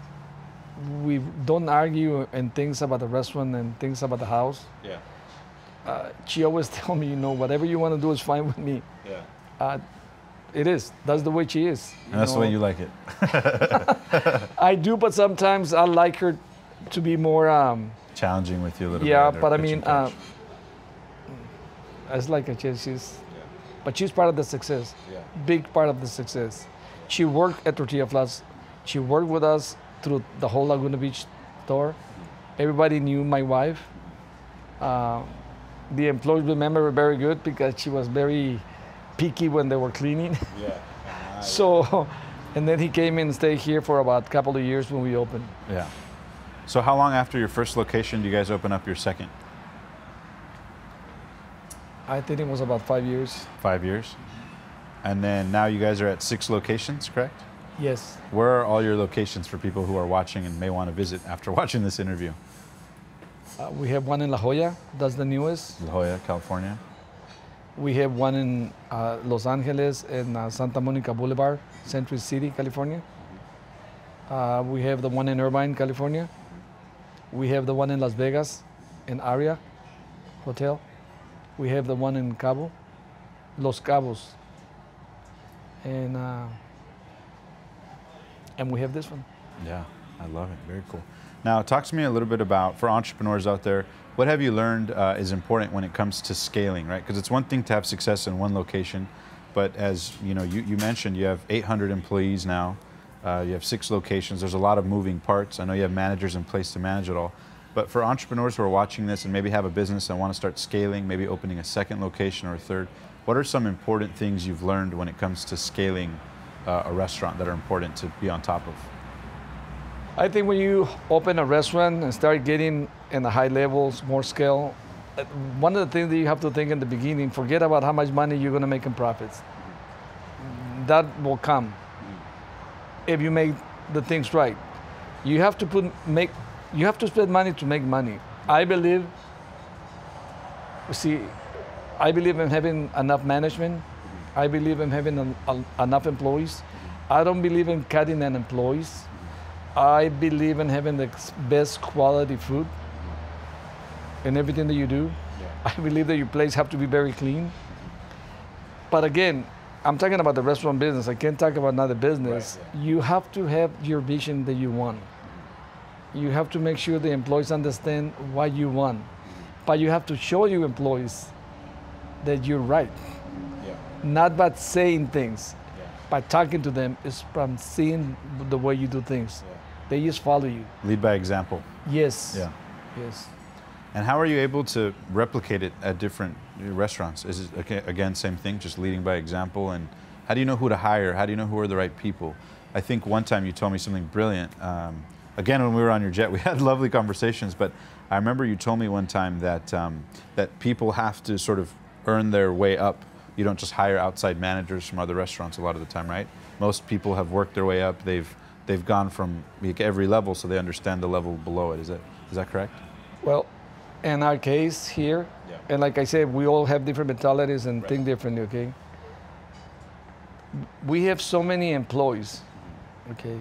we don't argue and things about the restaurant and things about the house. Yeah. Uh, she always tell me, you know, whatever you want to do is fine with me. Yeah. Uh, It is. That's the way she is. And that's know. the way you like it. I do, but sometimes I like her to be more... Um, challenging with you a little yeah, bit. Yeah, but I mean, uh, it's like a, she's... Yeah. But she's part of the success. Yeah. Big part of the success. She worked at Tortilla Flats. She worked with us through the whole Laguna Beach tour. Everybody knew my wife. Uh, the employees remember her very good because she was very... picky when they were cleaning. Yeah. Uh, so, and then he came in and stayed here for about a couple of years when we opened. Yeah. So how long after your first location do you guys open up your second? I think it was about five years. Five years. And then now you guys are at six locations, correct? Yes. Where are all your locations for people who are watching and may want to visit after watching this interview? Uh, we have one in La Jolla. That's the newest. La Jolla, California. We have one in uh, Los Angeles and uh, Santa Monica Boulevard, Century City, California. Uh, we have the one in Irvine, California. We have the one in Las Vegas, in Aria Hotel. We have the one in Cabo, Los Cabos. And, uh, and we have this one. Yeah, I love it, very cool. Now, talk to me a little bit about, for entrepreneurs out there, what have you learned uh, is important when it comes to scaling, right? Because it's one thing to have success in one location, but as you know, you, you mentioned, you have eight hundred employees now, uh, you have six locations, there's a lot of moving parts. I know you have managers in place to manage it all, but for entrepreneurs who are watching this and maybe have a business and want to start scaling, maybe opening a second location or a third, what are some important things you've learned when it comes to scaling uh, a restaurant that are important to be on top of? I think when you open a restaurant and start getting in the high levels, more scale, one of the things that you have to think in the beginning, forget about how much money you're going to make in profits. That will come if you make the things right. You have to put make you have to spend money to make money. I believe see I believe in having enough management. I believe in having an, a, enough employees. I don't believe in cutting an employees. I believe in having the best quality food in everything that you do. Yeah. I believe that your plates have to be very clean. But again, I'm talking about the restaurant business. I can't talk about another business. Right, yeah. You have to have your vision that you want. You have to make sure the employees understand why you want. But you have to show your employees that you're right. Yeah. Not by saying things, yeah. by talking to them. It's from seeing the way you do things. Yeah. They just follow you. Lead by example. Yes. Yeah. Yes. And how are you able to replicate it at different restaurants? Is it, again, same thing, just leading by example? And how do you know who to hire? How do you know who are the right people? I think one time you told me something brilliant. Um, again, when we were on your jet, we had lovely conversations, but I remember you told me one time that, um, that people have to sort of earn their way up. You don't just hire outside managers from other restaurants a lot of the time, right? Most people have worked their way up. They've, they've gone from every level, so they understand the level below it. Is that, is that correct? Well, in our case here, yeah. and like I said, we all have different mentalities and right. think differently, okay? We have so many employees, okay?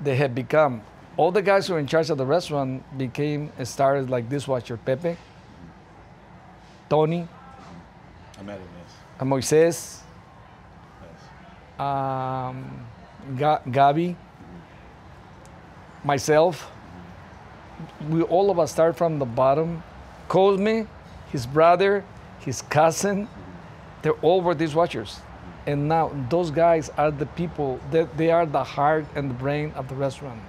They have become, all the guys who are in charge of the restaurant became started like dishwasher, Pepe, Tony, I met him, yes. and Moises, yes. um, Ga Gabi, mm-hmm. myself. Mm-hmm. We all of us start from the bottom. Cosme, his brother, his cousin, they're all were dishwashers. And now those guys are the people, that they, they are the heart and the brain of the restaurant.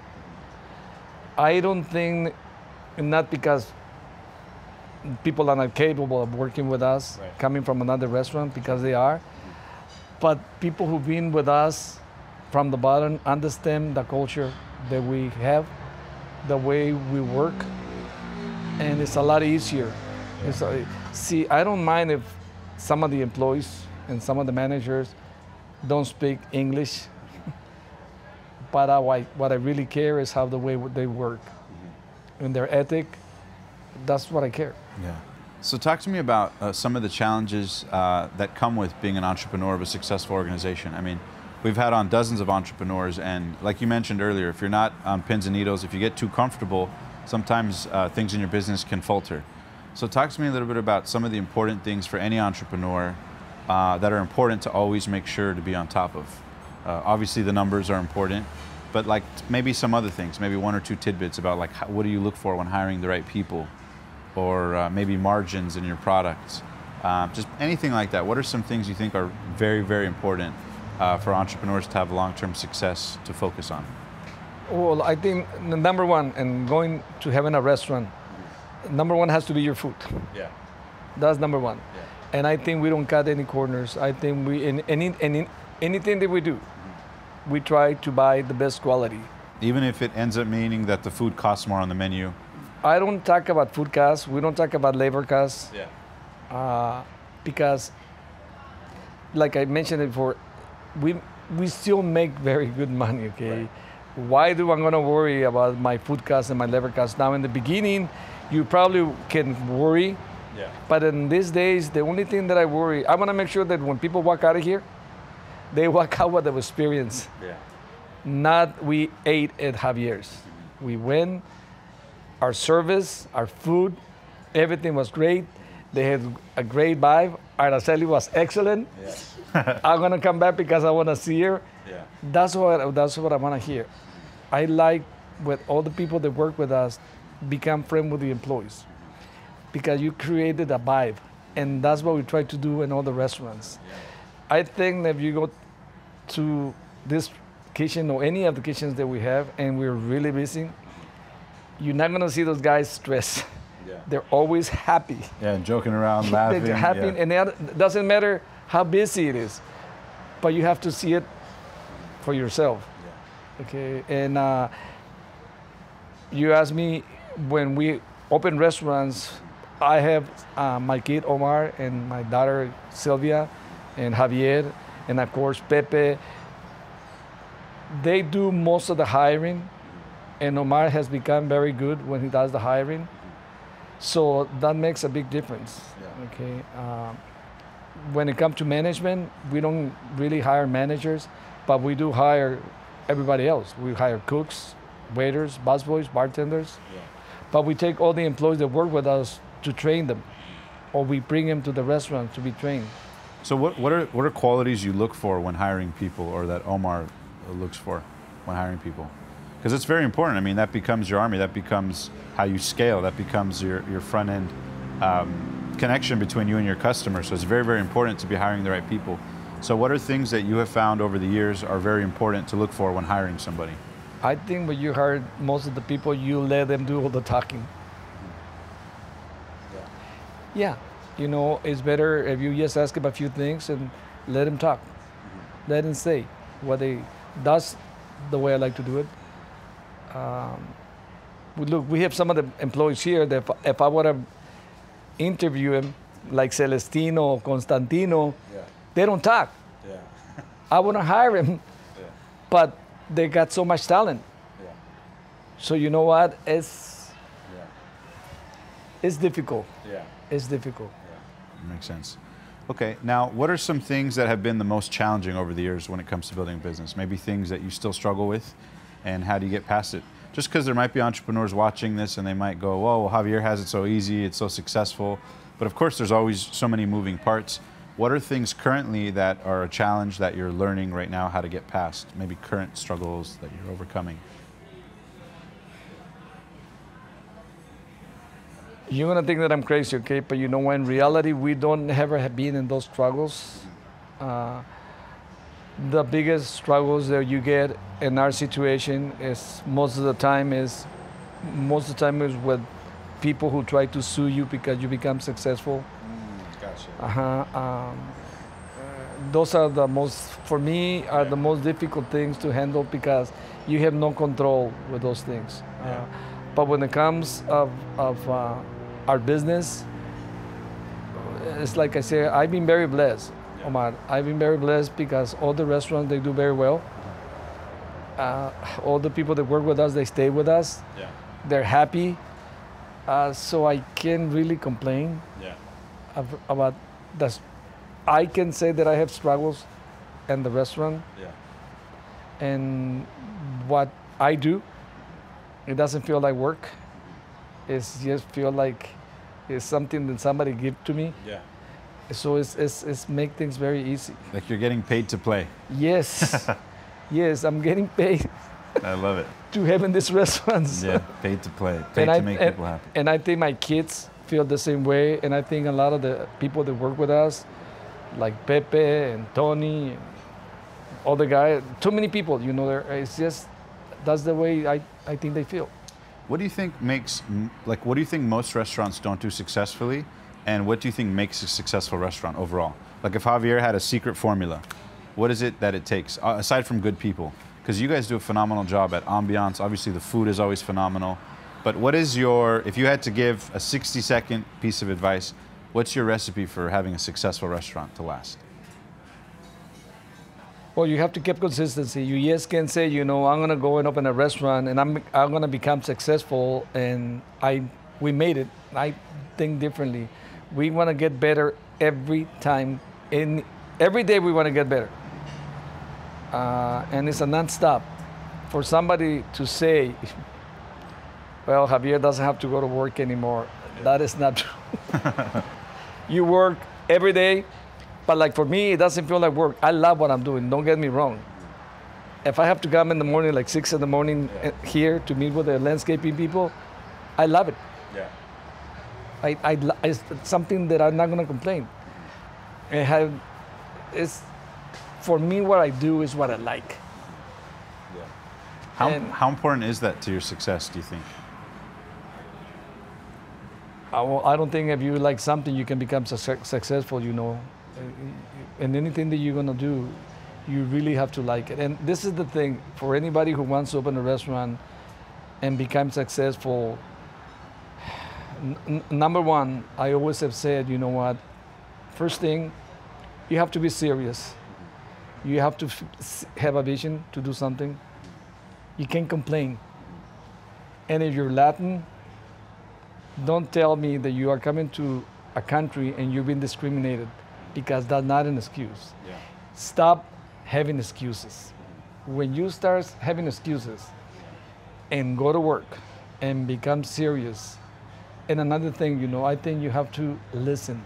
I don't think, not because people are not capable of working with us, right. coming from another restaurant, because they are, but people who've been with us from the bottom understand the culture that we have, the way we work. And it's a lot easier. Yeah. It's a, see, I don't mind if some of the employees and some of the managers don't speak English, but I, what I really care is how the way they work mm-hmm. and their ethic. That's what I care. Yeah. So talk to me about uh, some of the challenges uh, that come with being an entrepreneur of a successful organization. I mean, we've had on dozens of entrepreneurs, and like you mentioned earlier, if you're not on pins and needles, if you get too comfortable, sometimes uh, things in your business can falter. So talk to me a little bit about some of the important things for any entrepreneur uh, that are important to always make sure to be on top of. Uh, obviously the numbers are important, but like maybe some other things, maybe one or two tidbits about like how, what do you look for when hiring the right people, or uh, maybe margins in your products, uh, just anything like that. What are some things you think are very, very important uh, for entrepreneurs to have long-term success to focus on? Well, I think the number one, and going to having a restaurant, number one has to be your food. Yeah. That's number one. Yeah. And I think we don't cut any corners. I think we, in any, any, anything that we do, we try to buy the best quality. Even if it ends up meaning that the food costs more on the menu? I don't talk about food costs. We don't talk about labor costs. Yeah. Uh, because, like I mentioned before, we, we still make very good money, okay? Right. Why do I going to worry about my food costs and my labor costs? Now, in the beginning, you probably can worry. Yeah. But in these days, the only thing that I worry, I want to make sure that when people walk out of here, they walk out with the experience. Yeah. Not we ate at Javier's. We went, our service, our food, everything was great. They had a great vibe. Araceli was excellent. Yes. I'm going to come back because I want to see her. Yeah. That's what, that's what I want to hear. I like with all the people that work with us, become friends with the employees, because you created a vibe. And that's what we try to do in all the restaurants. Yeah. I think that if you go to this kitchen or any of the kitchens that we have, and we're really busy, you're not going to see those guys stressed. Yeah. They're always happy. Yeah, joking around, laughing. They're happy, yeah. and it doesn't matter how busy it is, but you have to see it for yourself. Yeah. Okay, and uh, you asked me when we open restaurants, I have uh, my kid Omar and my daughter Sylvia and Javier, and of course Pepe. They do most of the hiring, and Omar has become very good when he does the hiring. So that makes a big difference. Yeah. Okay. Uh, when it comes to management, we don't really hire managers, but we do hire everybody else. We hire cooks, waiters, busboys, bartenders. Yeah. But we take all the employees that work with us to train them, or we bring them to the restaurant to be trained. So what, what are what are qualities you look for when hiring people, or that Omar looks for when hiring people? Because it's very important. I mean, that becomes your army. That becomes how you scale. That becomes your, your front-end um, connection between you and your customer. So it's very, very important to be hiring the right people. So what are things that you have found over the years are very important to look for when hiring somebody? I think when you hire most of the people, you let them do all the talking. Yeah. Yeah. You know, it's better if you just ask them a few things and let them talk. Mm-hmm. Let them say what they... That's the way I like to do it. Um, look, we have some of the employees here that if, if I were to interview them, like Celestino or Constantino, yeah. they don't talk. Yeah. I wouldn't hire him, yeah. but they got so much talent. Yeah. So you know what? It's, yeah. it's difficult. Yeah. It's difficult. Yeah. That makes sense. Okay, now what are some things that have been the most challenging over the years when it comes to building a business? Maybe things that you still struggle with, and how do you get past it? Just because there might be entrepreneurs watching this and they might go, whoa, well, Javier has it so easy, it's so successful. But of course, there's always so many moving parts. What are things currently that are a challenge that you're learning right now how to get past? Maybe current struggles that you're overcoming? You're gonna think that I'm crazy, okay? But you know what, in reality, we don't ever have been in those struggles. Uh, The biggest struggles that you get in our situation is most of the time is most of the time is with people who try to sue you because you become successful. Mm, gotcha. Uh-huh. Um, those are the most, for me, are yeah. the most difficult things to handle because you have no control with those things. Yeah. Uh, but when it comes of of uh, our business, it's like I say, I've been very blessed. Omar, I've been very blessed because all the restaurants, they do very well. Uh, all the people that work with us, they stay with us. Yeah. They're happy. Uh, so I can't really complain yeah. ab- about this. I can say that I have struggles in the restaurant yeah. and what I do, it doesn't feel like work. It just feel like it's something that somebody gave to me. Yeah. So it's, it's, it's make things very easy. Like you're getting paid to play. Yes. Yes, I'm getting paid. I love it. To have in these restaurants. Yeah, paid to play. Paid and to I, make and, people happy. And I think my kids feel the same way. And I think a lot of the people that work with us, like Pepe and Tony, and all the guys, too many people, you know, it's just, that's the way I, I think they feel. What do you think makes, like, what do you think most restaurants don't do successfully? And what do you think makes a successful restaurant overall? Like if Javier had a secret formula, what is it that it takes, uh, aside from good people? Because you guys do a phenomenal job at ambiance. Obviously, the food is always phenomenal. But what is your, if you had to give a sixty-second piece of advice, what's your recipe for having a successful restaurant to last? Well, you have to keep consistency. You yes can say, you know, I'm going to go and open a restaurant, and I'm, I'm going to become successful, and I we made it. I think differently. We want to get better every time. In every day, we want to get better. Uh, and it's a nonstop. For somebody to say, well, Javier doesn't have to go to work anymore. That is not true. You work every day, but like for me, it doesn't feel like work. I love what I'm doing, don't get me wrong. If I have to come in the morning, like six in the morning yeah. here to meet with the landscaping people, I love it. Yeah. I, I, it's something that I'm not going to complain. I have, it's, for me, what I do is what I like. Yeah. How, how important is that to your success, do you think? I, well, I don't think if you like something, you can become su- successful, you know. And anything that you're going to do, you really have to like it. And this is the thing, for anybody who wants to open a restaurant and become successful, N- number one, I always have said, you know what, first thing, you have to be serious. You have to f- have a vision to do something. You can't complain. And if you're Latin, don't tell me that you are coming to a country and you've been discriminated, because that's not an excuse. Yeah. Stop having excuses. When you start having excuses, and go to work and become serious. And another thing, you know, I think you have to listen.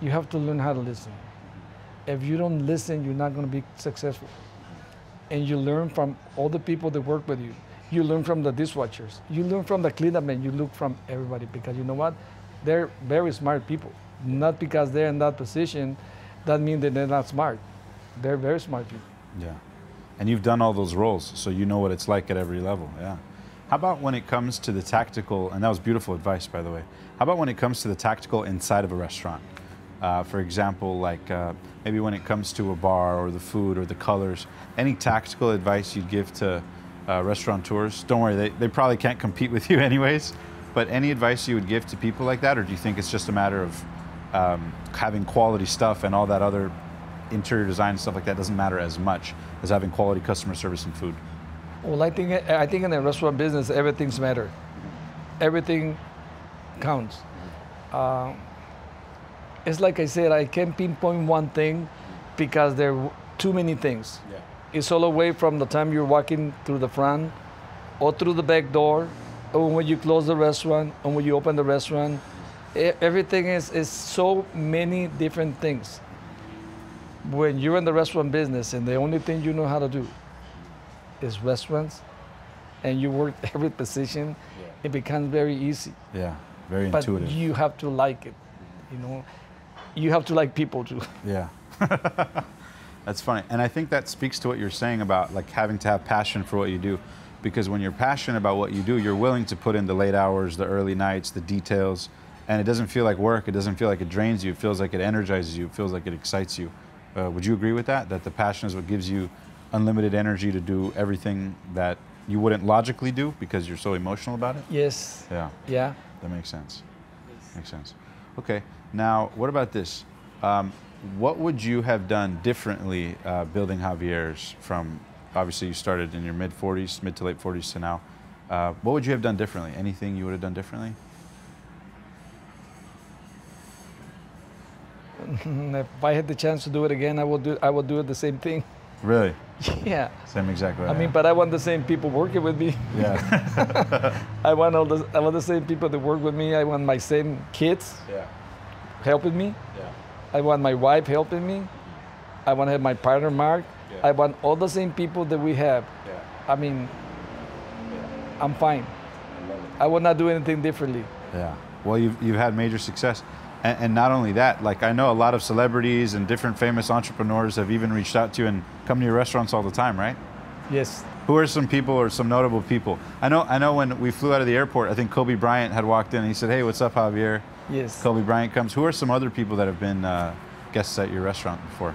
You have to learn how to listen. If you don't listen, you're not going to be successful. And you learn from all the people that work with you. You learn from the dishwashers. You learn from the cleanup men. You look from everybody, because you know what? They're very smart people. Not because they're in that position, that means that they're not smart. They're very smart people. Yeah. And you've done all those roles, so you know what it's like at every level, yeah. How about when it comes to the tactical, and that was beautiful advice, by the way. How about when it comes to the tactical inside of a restaurant? Uh, for example, like uh, maybe when it comes to a bar or the food or the colors, any tactical advice you'd give to uh, restaurateurs? Don't worry, they, they probably can't compete with you anyways, but any advice you would give to people like that, or do you think it's just a matter of um, having quality stuff and all that other interior design and stuff like that doesn't matter as much as having quality customer service and food? Well, I think I think in the restaurant business, everything's matter. Everything counts. Uh, it's like I said, I can't pinpoint one thing because there are too many things. Yeah. It's all away from the time you're walking through the front or through the back door, or when you close the restaurant, or when you open the restaurant. Everything is, is so many different things. When you're in the restaurant business and the only thing you know how to do is restaurants, and you work every position, yeah. It becomes very easy. Yeah, very but intuitive. But you have to like it, you know. You have to like people too. Yeah, that's funny. And I think that speaks to what you're saying about like having to have passion for what you do, because when you're passionate about what you do, you're willing to put in the late hours, the early nights, the details, and it doesn't feel like work. It doesn't feel like it drains you. It feels like it energizes you. It feels like it excites you. Uh, would you agree with that? That the passion is what gives you unlimited energy to do everything that you wouldn't logically do because you're so emotional about it? Yes. Yeah. Yeah. That makes sense. Yes. Makes sense. Okay. Now, what about this? Um, what would you have done differently uh, building Javier's from, obviously you started in your mid forties, mid to late forties to now. Uh, what would you have done differently? Anything you would have done differently? If I had the chance to do it again, I would do. I would do it the same thing. Really? Yeah. Same exact way. I mean, but I want the same people working with me. Yeah. I want all the. I want the same people that work with me. I want my same kids. Yeah. Helping me. Yeah. I want my wife helping me. I want to have my partner Mark. Yeah. I want all the same people that we have. Yeah. I mean, yeah. I'm fine. I love it. I would not do anything differently. Yeah. Well, you've you've had major success. And not only that, like I know a lot of celebrities and different famous entrepreneurs have even reached out to you and come to your restaurants all the time, right? Yes. Who are some people or some notable people? I know I know when we flew out of the airport, I think Kobe Bryant had walked in and he said, hey, what's up, Javier? Yes. Kobe Bryant comes. Who are some other people that have been uh, guests at your restaurant before?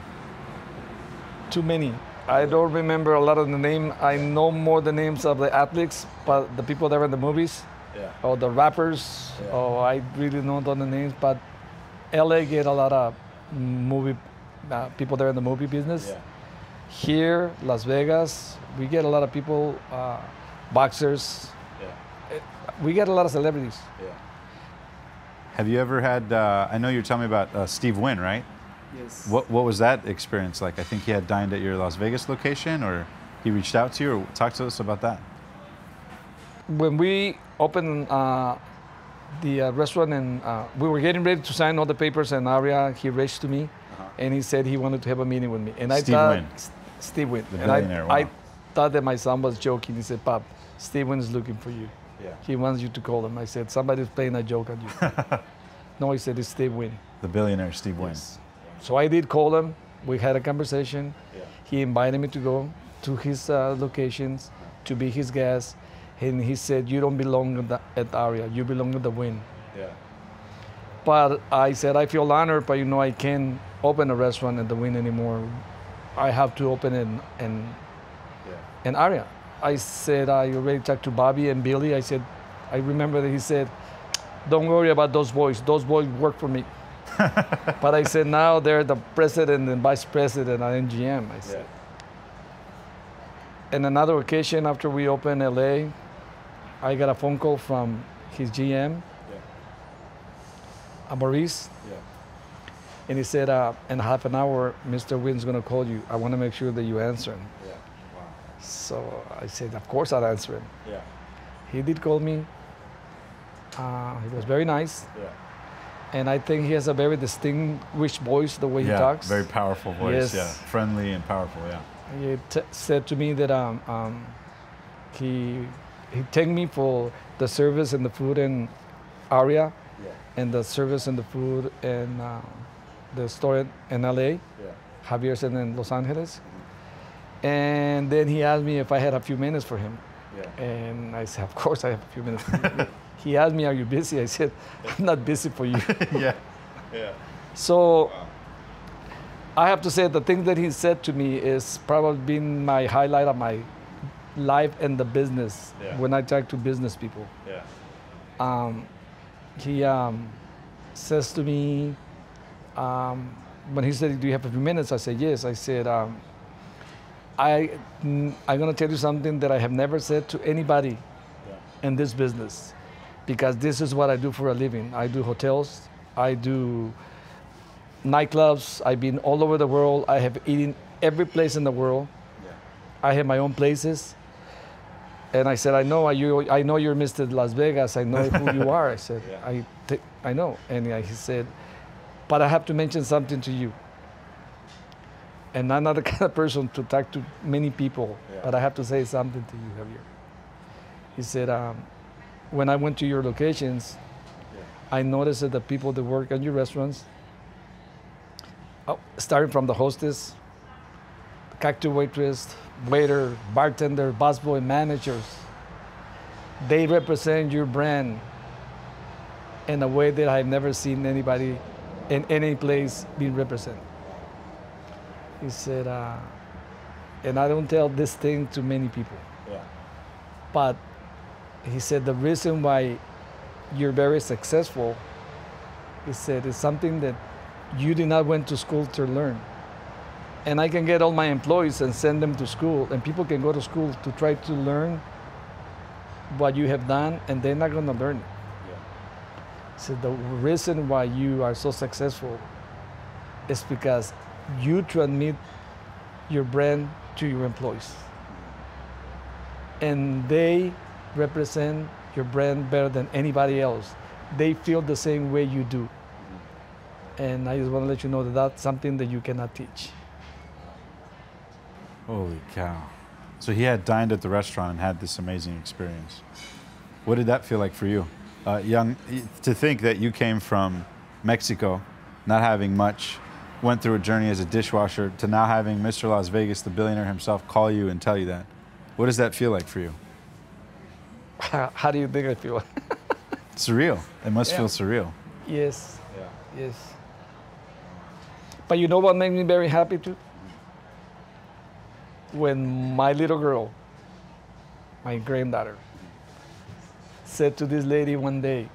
Too many. I don't remember a lot of the name. I know more the names of the athletes, but the people that were in the movies, yeah. Or the rappers, yeah. Or I really don't know the names, but L A get a lot of movie uh, people there in the movie business. Yeah. Here, Las Vegas, we get a lot of people, uh, boxers. Yeah. We get a lot of celebrities. Yeah. Have you ever had? Uh, I know you were telling me about uh, Steve Wynn, right? Yes. What What was that experience like? I think he had dined at your Las Vegas location, or he reached out to you, or talk to us about that. When we opened. Uh, the uh, restaurant, and uh, we were getting ready to sign all the papers, and Aria, he reached to me, uh-huh. And he said he wanted to have a meeting with me. And I Steve thought, Wynn. S Steve Wynn. The and billionaire, I, wow. I thought that my son was joking. He said, Pop, Steve Wynn is looking for you. Yeah. He wants you to call him. I said, somebody's playing a joke on you. No, he said, it's Steve Wynn. The billionaire, Steve Wynn. Yes. So I did call him. We had a conversation. Yeah. He invited me to go to his uh, locations to be his guest. And he said, you don't belong at the, at the Aria, you belong at the Wynn. Yeah. But I said, I feel honored, but you know, I can't open a restaurant at the Wynn anymore. I have to open it in, in, yeah. in Aria. I said, I already talked to Bobby and Billy. I said, I remember that he said, don't worry about those boys. Those boys work for me. But I said, now they're the president and vice president at M G M, I said. Yeah. And another occasion after we opened L A, I got a phone call from his G M, yeah. Maurice, yeah. And he said, uh, in half an hour, Mister Wynn's going to call you. I want to make sure that you answer him. Yeah. Wow. So I said, of course I'll answer him. Yeah. He did call me. Uh, he was very nice. Yeah. And I think he has a very distinguished voice, the way yeah, he talks. Very powerful voice, yes. yeah. Friendly and powerful, yeah. He t said to me that um, um, he, he thanked me for the service and the food in Aria, yeah. and the service and the food in uh, the store in L A, yeah. Javier's in Los Angeles. Mm-hmm. And then he asked me if I had a few minutes for him. Yeah. And I said, of course I have a few minutes for him. He asked me, are you busy? I said, I'm not busy for you. yeah, yeah. So wow. I have to say the thing that he said to me is probably been my highlight of my life and the business yeah. when I talk to business people. Yeah. Um, he um, says to me, um, when he said, do you have a few minutes? I said, yes. I said, um, I, I'm going to tell you something that I have never said to anybody yeah. in this business. Because this is what I do for a living. I do hotels, I do nightclubs, I've been all over the world, I have eaten every place in the world. Yeah. I have my own places. And I said, I know, you, I know you're Mister Las Vegas, I know who you are. I said, yeah. I, t I know. And he said, but I have to mention something to you. And I'm not the kind of person to talk to many people, yeah. but I have to say something to you, Javier. He said, um, when I went to your locations, yeah. I noticed that the people that work at your restaurants, oh, starting from the hostess, cocktail waitress, waiter, bartender, busboy, managers, they represent your brand in a way that I've never seen anybody in any place being represented. He said, uh, and I don't tell this thing to many people, yeah. but he said, the reason why you're very successful, he said, is something that you did not went to school to learn. And I can get all my employees and send them to school, and people can go to school to try to learn what you have done, and they're not gonna learn it. Yeah. He said, the reason why you are so successful is because you transmit your brand to your employees. And they represent your brand better than anybody else. They feel the same way you do. And I just want to let you know that that's something that you cannot teach. Holy cow. So he had dined at the restaurant and had this amazing experience. What did that feel like for you? Uh, young, to think that you came from Mexico, not having much, went through a journey as a dishwasher, to now having Mister Las Vegas, the billionaire himself, call you and tell you that. What does that feel like for you? How do you think I feel? Surreal. It must yeah. feel surreal. Yes. Yeah. Yes. But you know what made me very happy too? When my little girl, my granddaughter, said to this lady one day,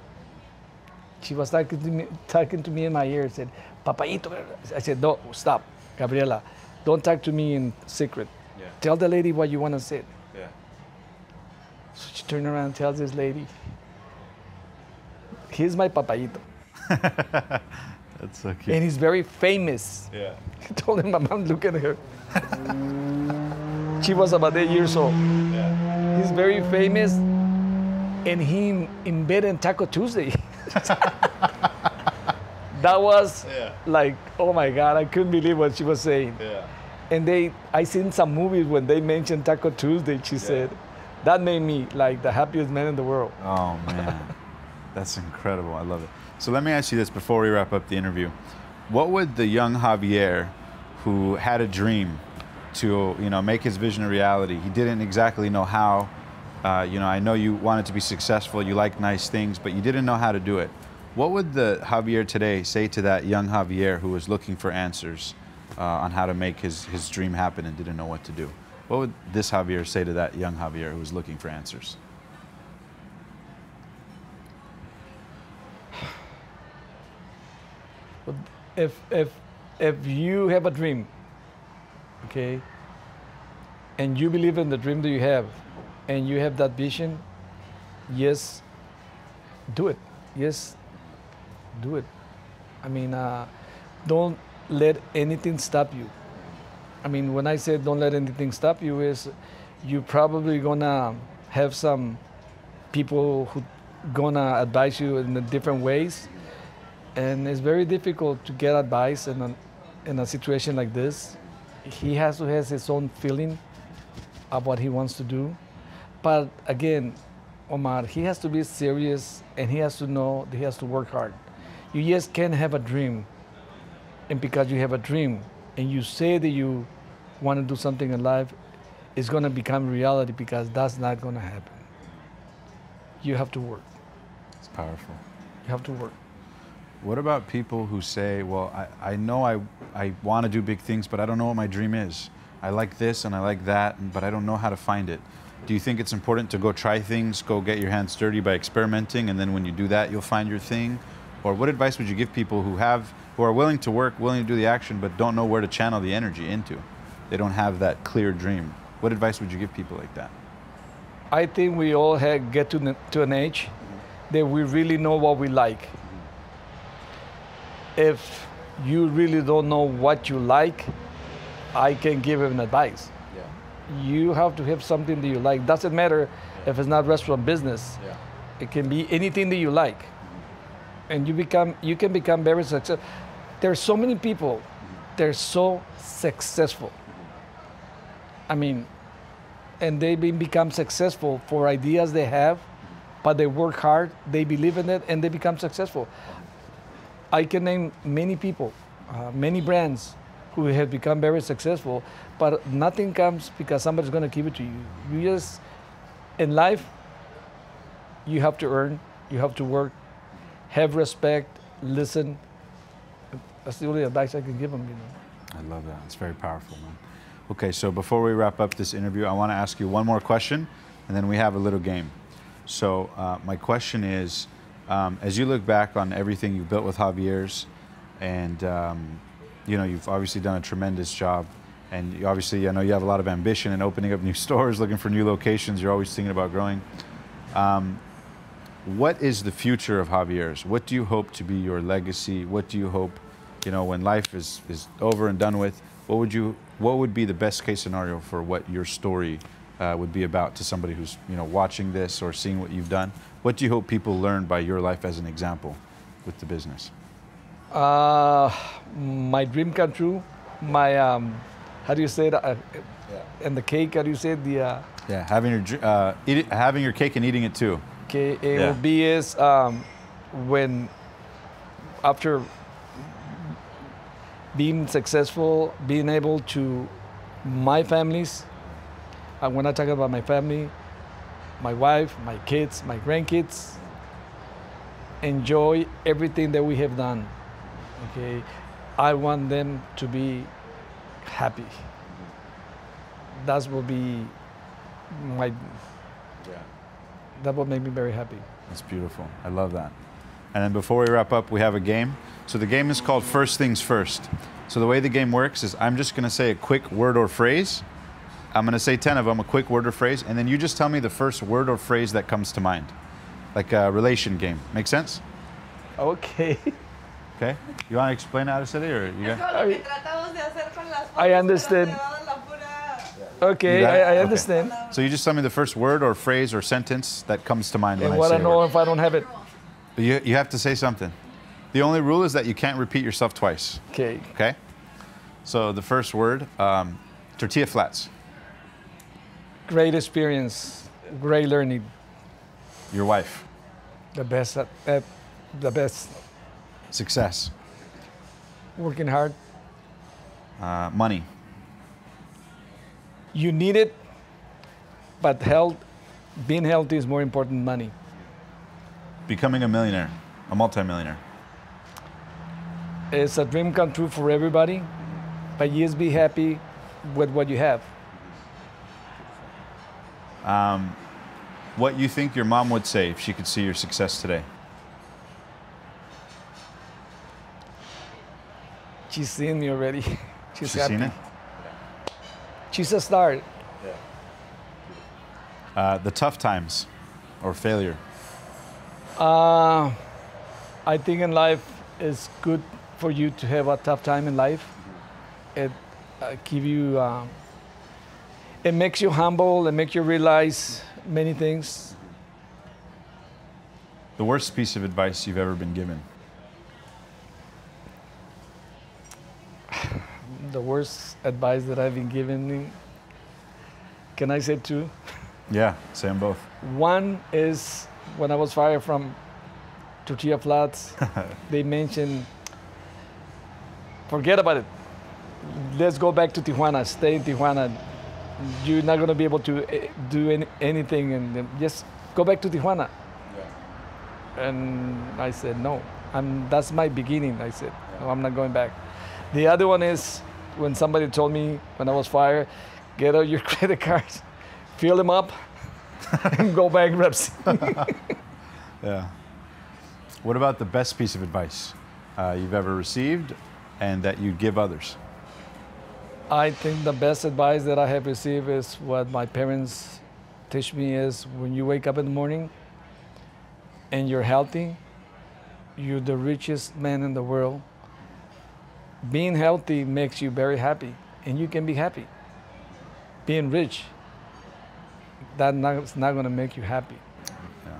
she was talking to me, talking to me in my ear, said, Papaito. I said, no, stop, Gabriela. Don't talk to me in secret. Yeah. Tell the lady what you want to say. Yeah. So she turned around and tells this lady, he's my Papaito. That's so cute. And he's very famous. Yeah. I told him, my mom, look at her. She was about eight years old. Yeah. He's very famous, and he invented Taco Tuesday. That was yeah. like, oh my God, I couldn't believe what she was saying. Yeah. And they, I seen some movies when they mentioned Taco Tuesday, she yeah. said. That made me like the happiest man in the world. Oh man, that's incredible, I love it. So let me ask you this before we wrap up the interview. What would the young Javier, who had a dream to you know, make his vision a reality, he didn't exactly know how, uh, you know, I know you wanted to be successful, you like nice things, but you didn't know how to do it. What would the Javier today say to that young Javier who was looking for answers uh, on how to make his, his dream happen and didn't know what to do? What would this Javier say to that young Javier who was looking for answers? If, if, if you have a dream, okay, and you believe in the dream that you have, and you have that vision, yes, do it. Yes, do it. I mean, uh, don't let anything stop you. I mean, when I said don't let anything stop you, is you're probably gonna have some people who gonna advise you in different ways, and it's very difficult to get advice in a, in a situation like this. He has to have his own feeling of what he wants to do. But again, Omar, he has to be serious, and he has to know that he has to work hard. You just can't have a dream, and because you have a dream and you say that you want to do something in life, it's going to become reality, because that's not going to happen. You have to work. It's powerful. You have to work. What about people who say, well, I, I know I, I want to do big things, but I don't know what my dream is. I like this and I like that, but I don't know how to find it. Do you think it's important to go try things, go get your hands dirty by experimenting, and then when you do that, you'll find your thing? Or what advice would you give people who have, who are willing to work, willing to do the action, but don't know where to channel the energy into? They don't have that clear dream. What advice would you give people like that? I think we all have get to, to an age that we really know what we like. If you really don't know what you like, I can give him advice. Yeah. You have to have something that you like. Doesn't matter if it's not restaurant business. Yeah. It can be anything that you like. And you become, you can become very successful. There's so many people, they're so successful. I mean, and they become successful for ideas they have, but they work hard, they believe in it, and they become successful. I can name many people, uh, many brands who have become very successful, but nothing comes because somebody's gonna give it to you. You just, in life, you have to earn, you have to work, have respect, listen. That's the only advice I can give them, you know. I love that, it's very powerful, man. Okay, so before we wrap up this interview, I wanna ask you one more question, and then we have a little game. So uh, my question is, Um, as you look back on everything you've built with Javier's, and um, you know, you've obviously done a tremendous job, and you obviously, I know you have a lot of ambition in opening up new stores, looking for new locations, you're always thinking about growing. Um, what is the future of Javier's? What do you hope to be your legacy? What do you hope, you know, when life is, is over and done with, what would you, what would be the best case scenario for what your story Uh, would be about to somebody who's, you know, watching this or seeing what you've done? What do you hope people learn by your life as an example with the business? Uh, my dream come true. My, um, how do you say it? Uh, yeah. And the cake, how do you say it? The, uh, yeah, having your, uh, eat it, having your cake and eating it too. Okay, it yeah. will be is um, when, after being successful, being able to, my families, when I talk about my family, my wife, my kids, my grandkids, enjoy everything that we have done, okay? I want them to be happy. That will be my, yeah. that will make me very happy. That's beautiful, I love that. And then before we wrap up, we have a game. So the game is called First Things First. So the way the game works is I'm just gonna say a quick word or phrase. I'm gonna say ten of them, a quick word or phrase, and then you just tell me the first word or phrase that comes to mind. Like a relation game. Make sense? Okay. Okay. You wanna explain how to say it, or you got? I understand. Okay, I, I understand. Okay. So you just tell me the first word or phrase or sentence that comes to mind. And when what I, say I know it. If I don't have it. You, you have to say something. The only rule is that you can't repeat yourself twice. Okay. Okay? So the first word, um, tortilla flats. Great experience, great learning. Your wife. The best, at, at the best. Success. Working hard. Uh, money. You need it, but health, being healthy is more important than money. Becoming a millionaire, a multimillionaire. It's a dream come true for everybody, but just be happy with what you have. Um, what you think your mom would say if she could see your success today? She's seen me already. She's, She's happy. Seen it? She's a star. Yeah. Uh, the tough times or failure? Uh, I think in life it's good for you to have a tough time in life. It uh, give you uh, It makes you humble, it makes you realize many things. The worst piece of advice you've ever been given? The worst advice that I've been given, can I say two? Yeah, say them both. One is when I was fired from Tortilla Flats, they mentioned, forget about it. Let's go back to Tijuana, stay in Tijuana. You're not going to be able to do any, anything, and just go back to Tijuana. Yeah. And I said, no, I'm, that's my beginning. I said, no, I'm not going back. The other one is when somebody told me when I was fired, get out your credit cards, fill them up, and go bankrupt. Yeah. What about the best piece of advice uh, you've ever received and that you'd give others? I think the best advice that I have received is what my parents teach me is when you wake up in the morning and you're healthy, you're the richest man in the world. Being healthy makes you very happy, and you can be happy. Being rich, that's not, not going to make you happy. Yeah,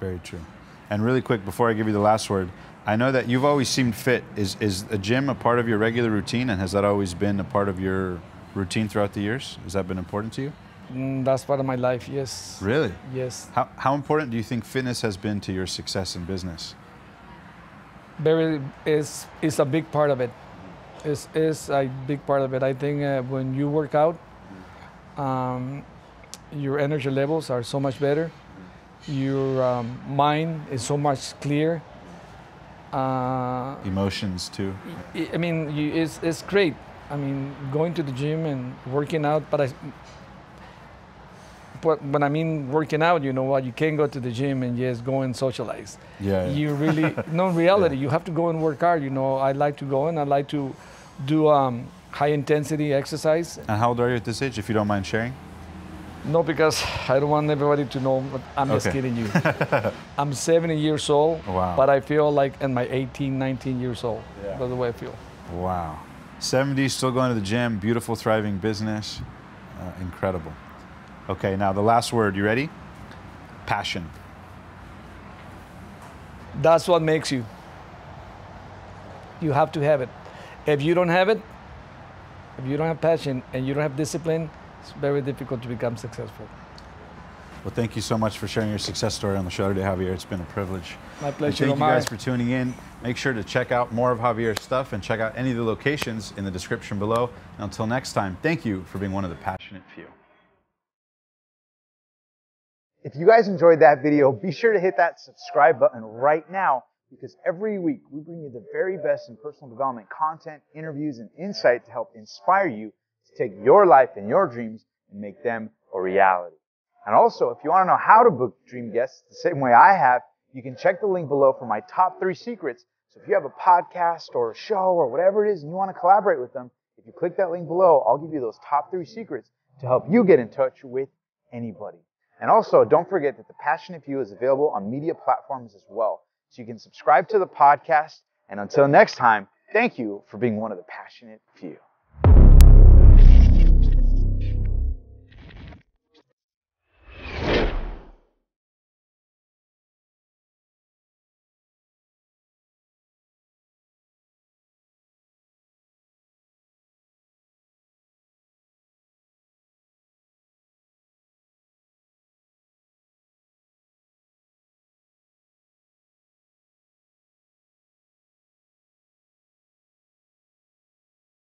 very true. And really quick, before I give you the last word, I know that you've always seemed fit. Is, is a gym a part of your regular routine, and has that always been a part of your routine throughout the years? Has that been important to you? Mm, that's part of my life, yes. Really? Yes. How, how important do you think fitness has been to your success in business? Very, it's, it's a big part of it. It's, it's a big part of it. I think uh, when you work out, um, your energy levels are so much better. Your um, mind is so much clearer. Uh, Emotions too. I mean, you, it's, it's great. I mean, going to the gym and working out, but I, but when I mean working out, you know what? You can't go to the gym and just go and socialize. Yeah. yeah. You really, no, in reality, yeah. you have to go and work hard. You know, I like to go and I like to do um, high intensity exercise. And how old are you at this age, if you don't mind sharing? No, because I don't want everybody to know, but I'm okay. Just kidding you. I'm seventy years old, wow. But I feel like in my eighteen, nineteen years old. Yeah. That's the way I feel. Wow. seventy, still going to the gym, beautiful, thriving business. Uh, incredible. Okay, now the last word. You ready? Passion. That's what makes you. You have to have it. If you don't have it, if you don't have passion and you don't have discipline, it's very difficult to become successful. Well, thank you so much for sharing your success story on the show today, Javier. It's been a privilege. My pleasure. And thank Omar. you guys for tuning in. Make sure to check out more of Javier's stuff and check out any of the locations in the description below. And until next time, thank you for being one of the passionate few. If you guys enjoyed that video, be sure to hit that subscribe button right now, because every week we bring you the very best in personal development content, interviews, and insight to help inspire you take your life and your dreams and make them a reality. And also, if you want to know how to book dream guests the same way I have, you can check the link below for my top three secrets. So if you have a podcast or a show or whatever it is and you want to collaborate with them, if you click that link below, I'll give you those top three secrets to help you get in touch with anybody. And also, don't forget that The Passionate Few is available on media platforms as well. So you can subscribe to the podcast. And until next time, thank you for being one of the passionate few.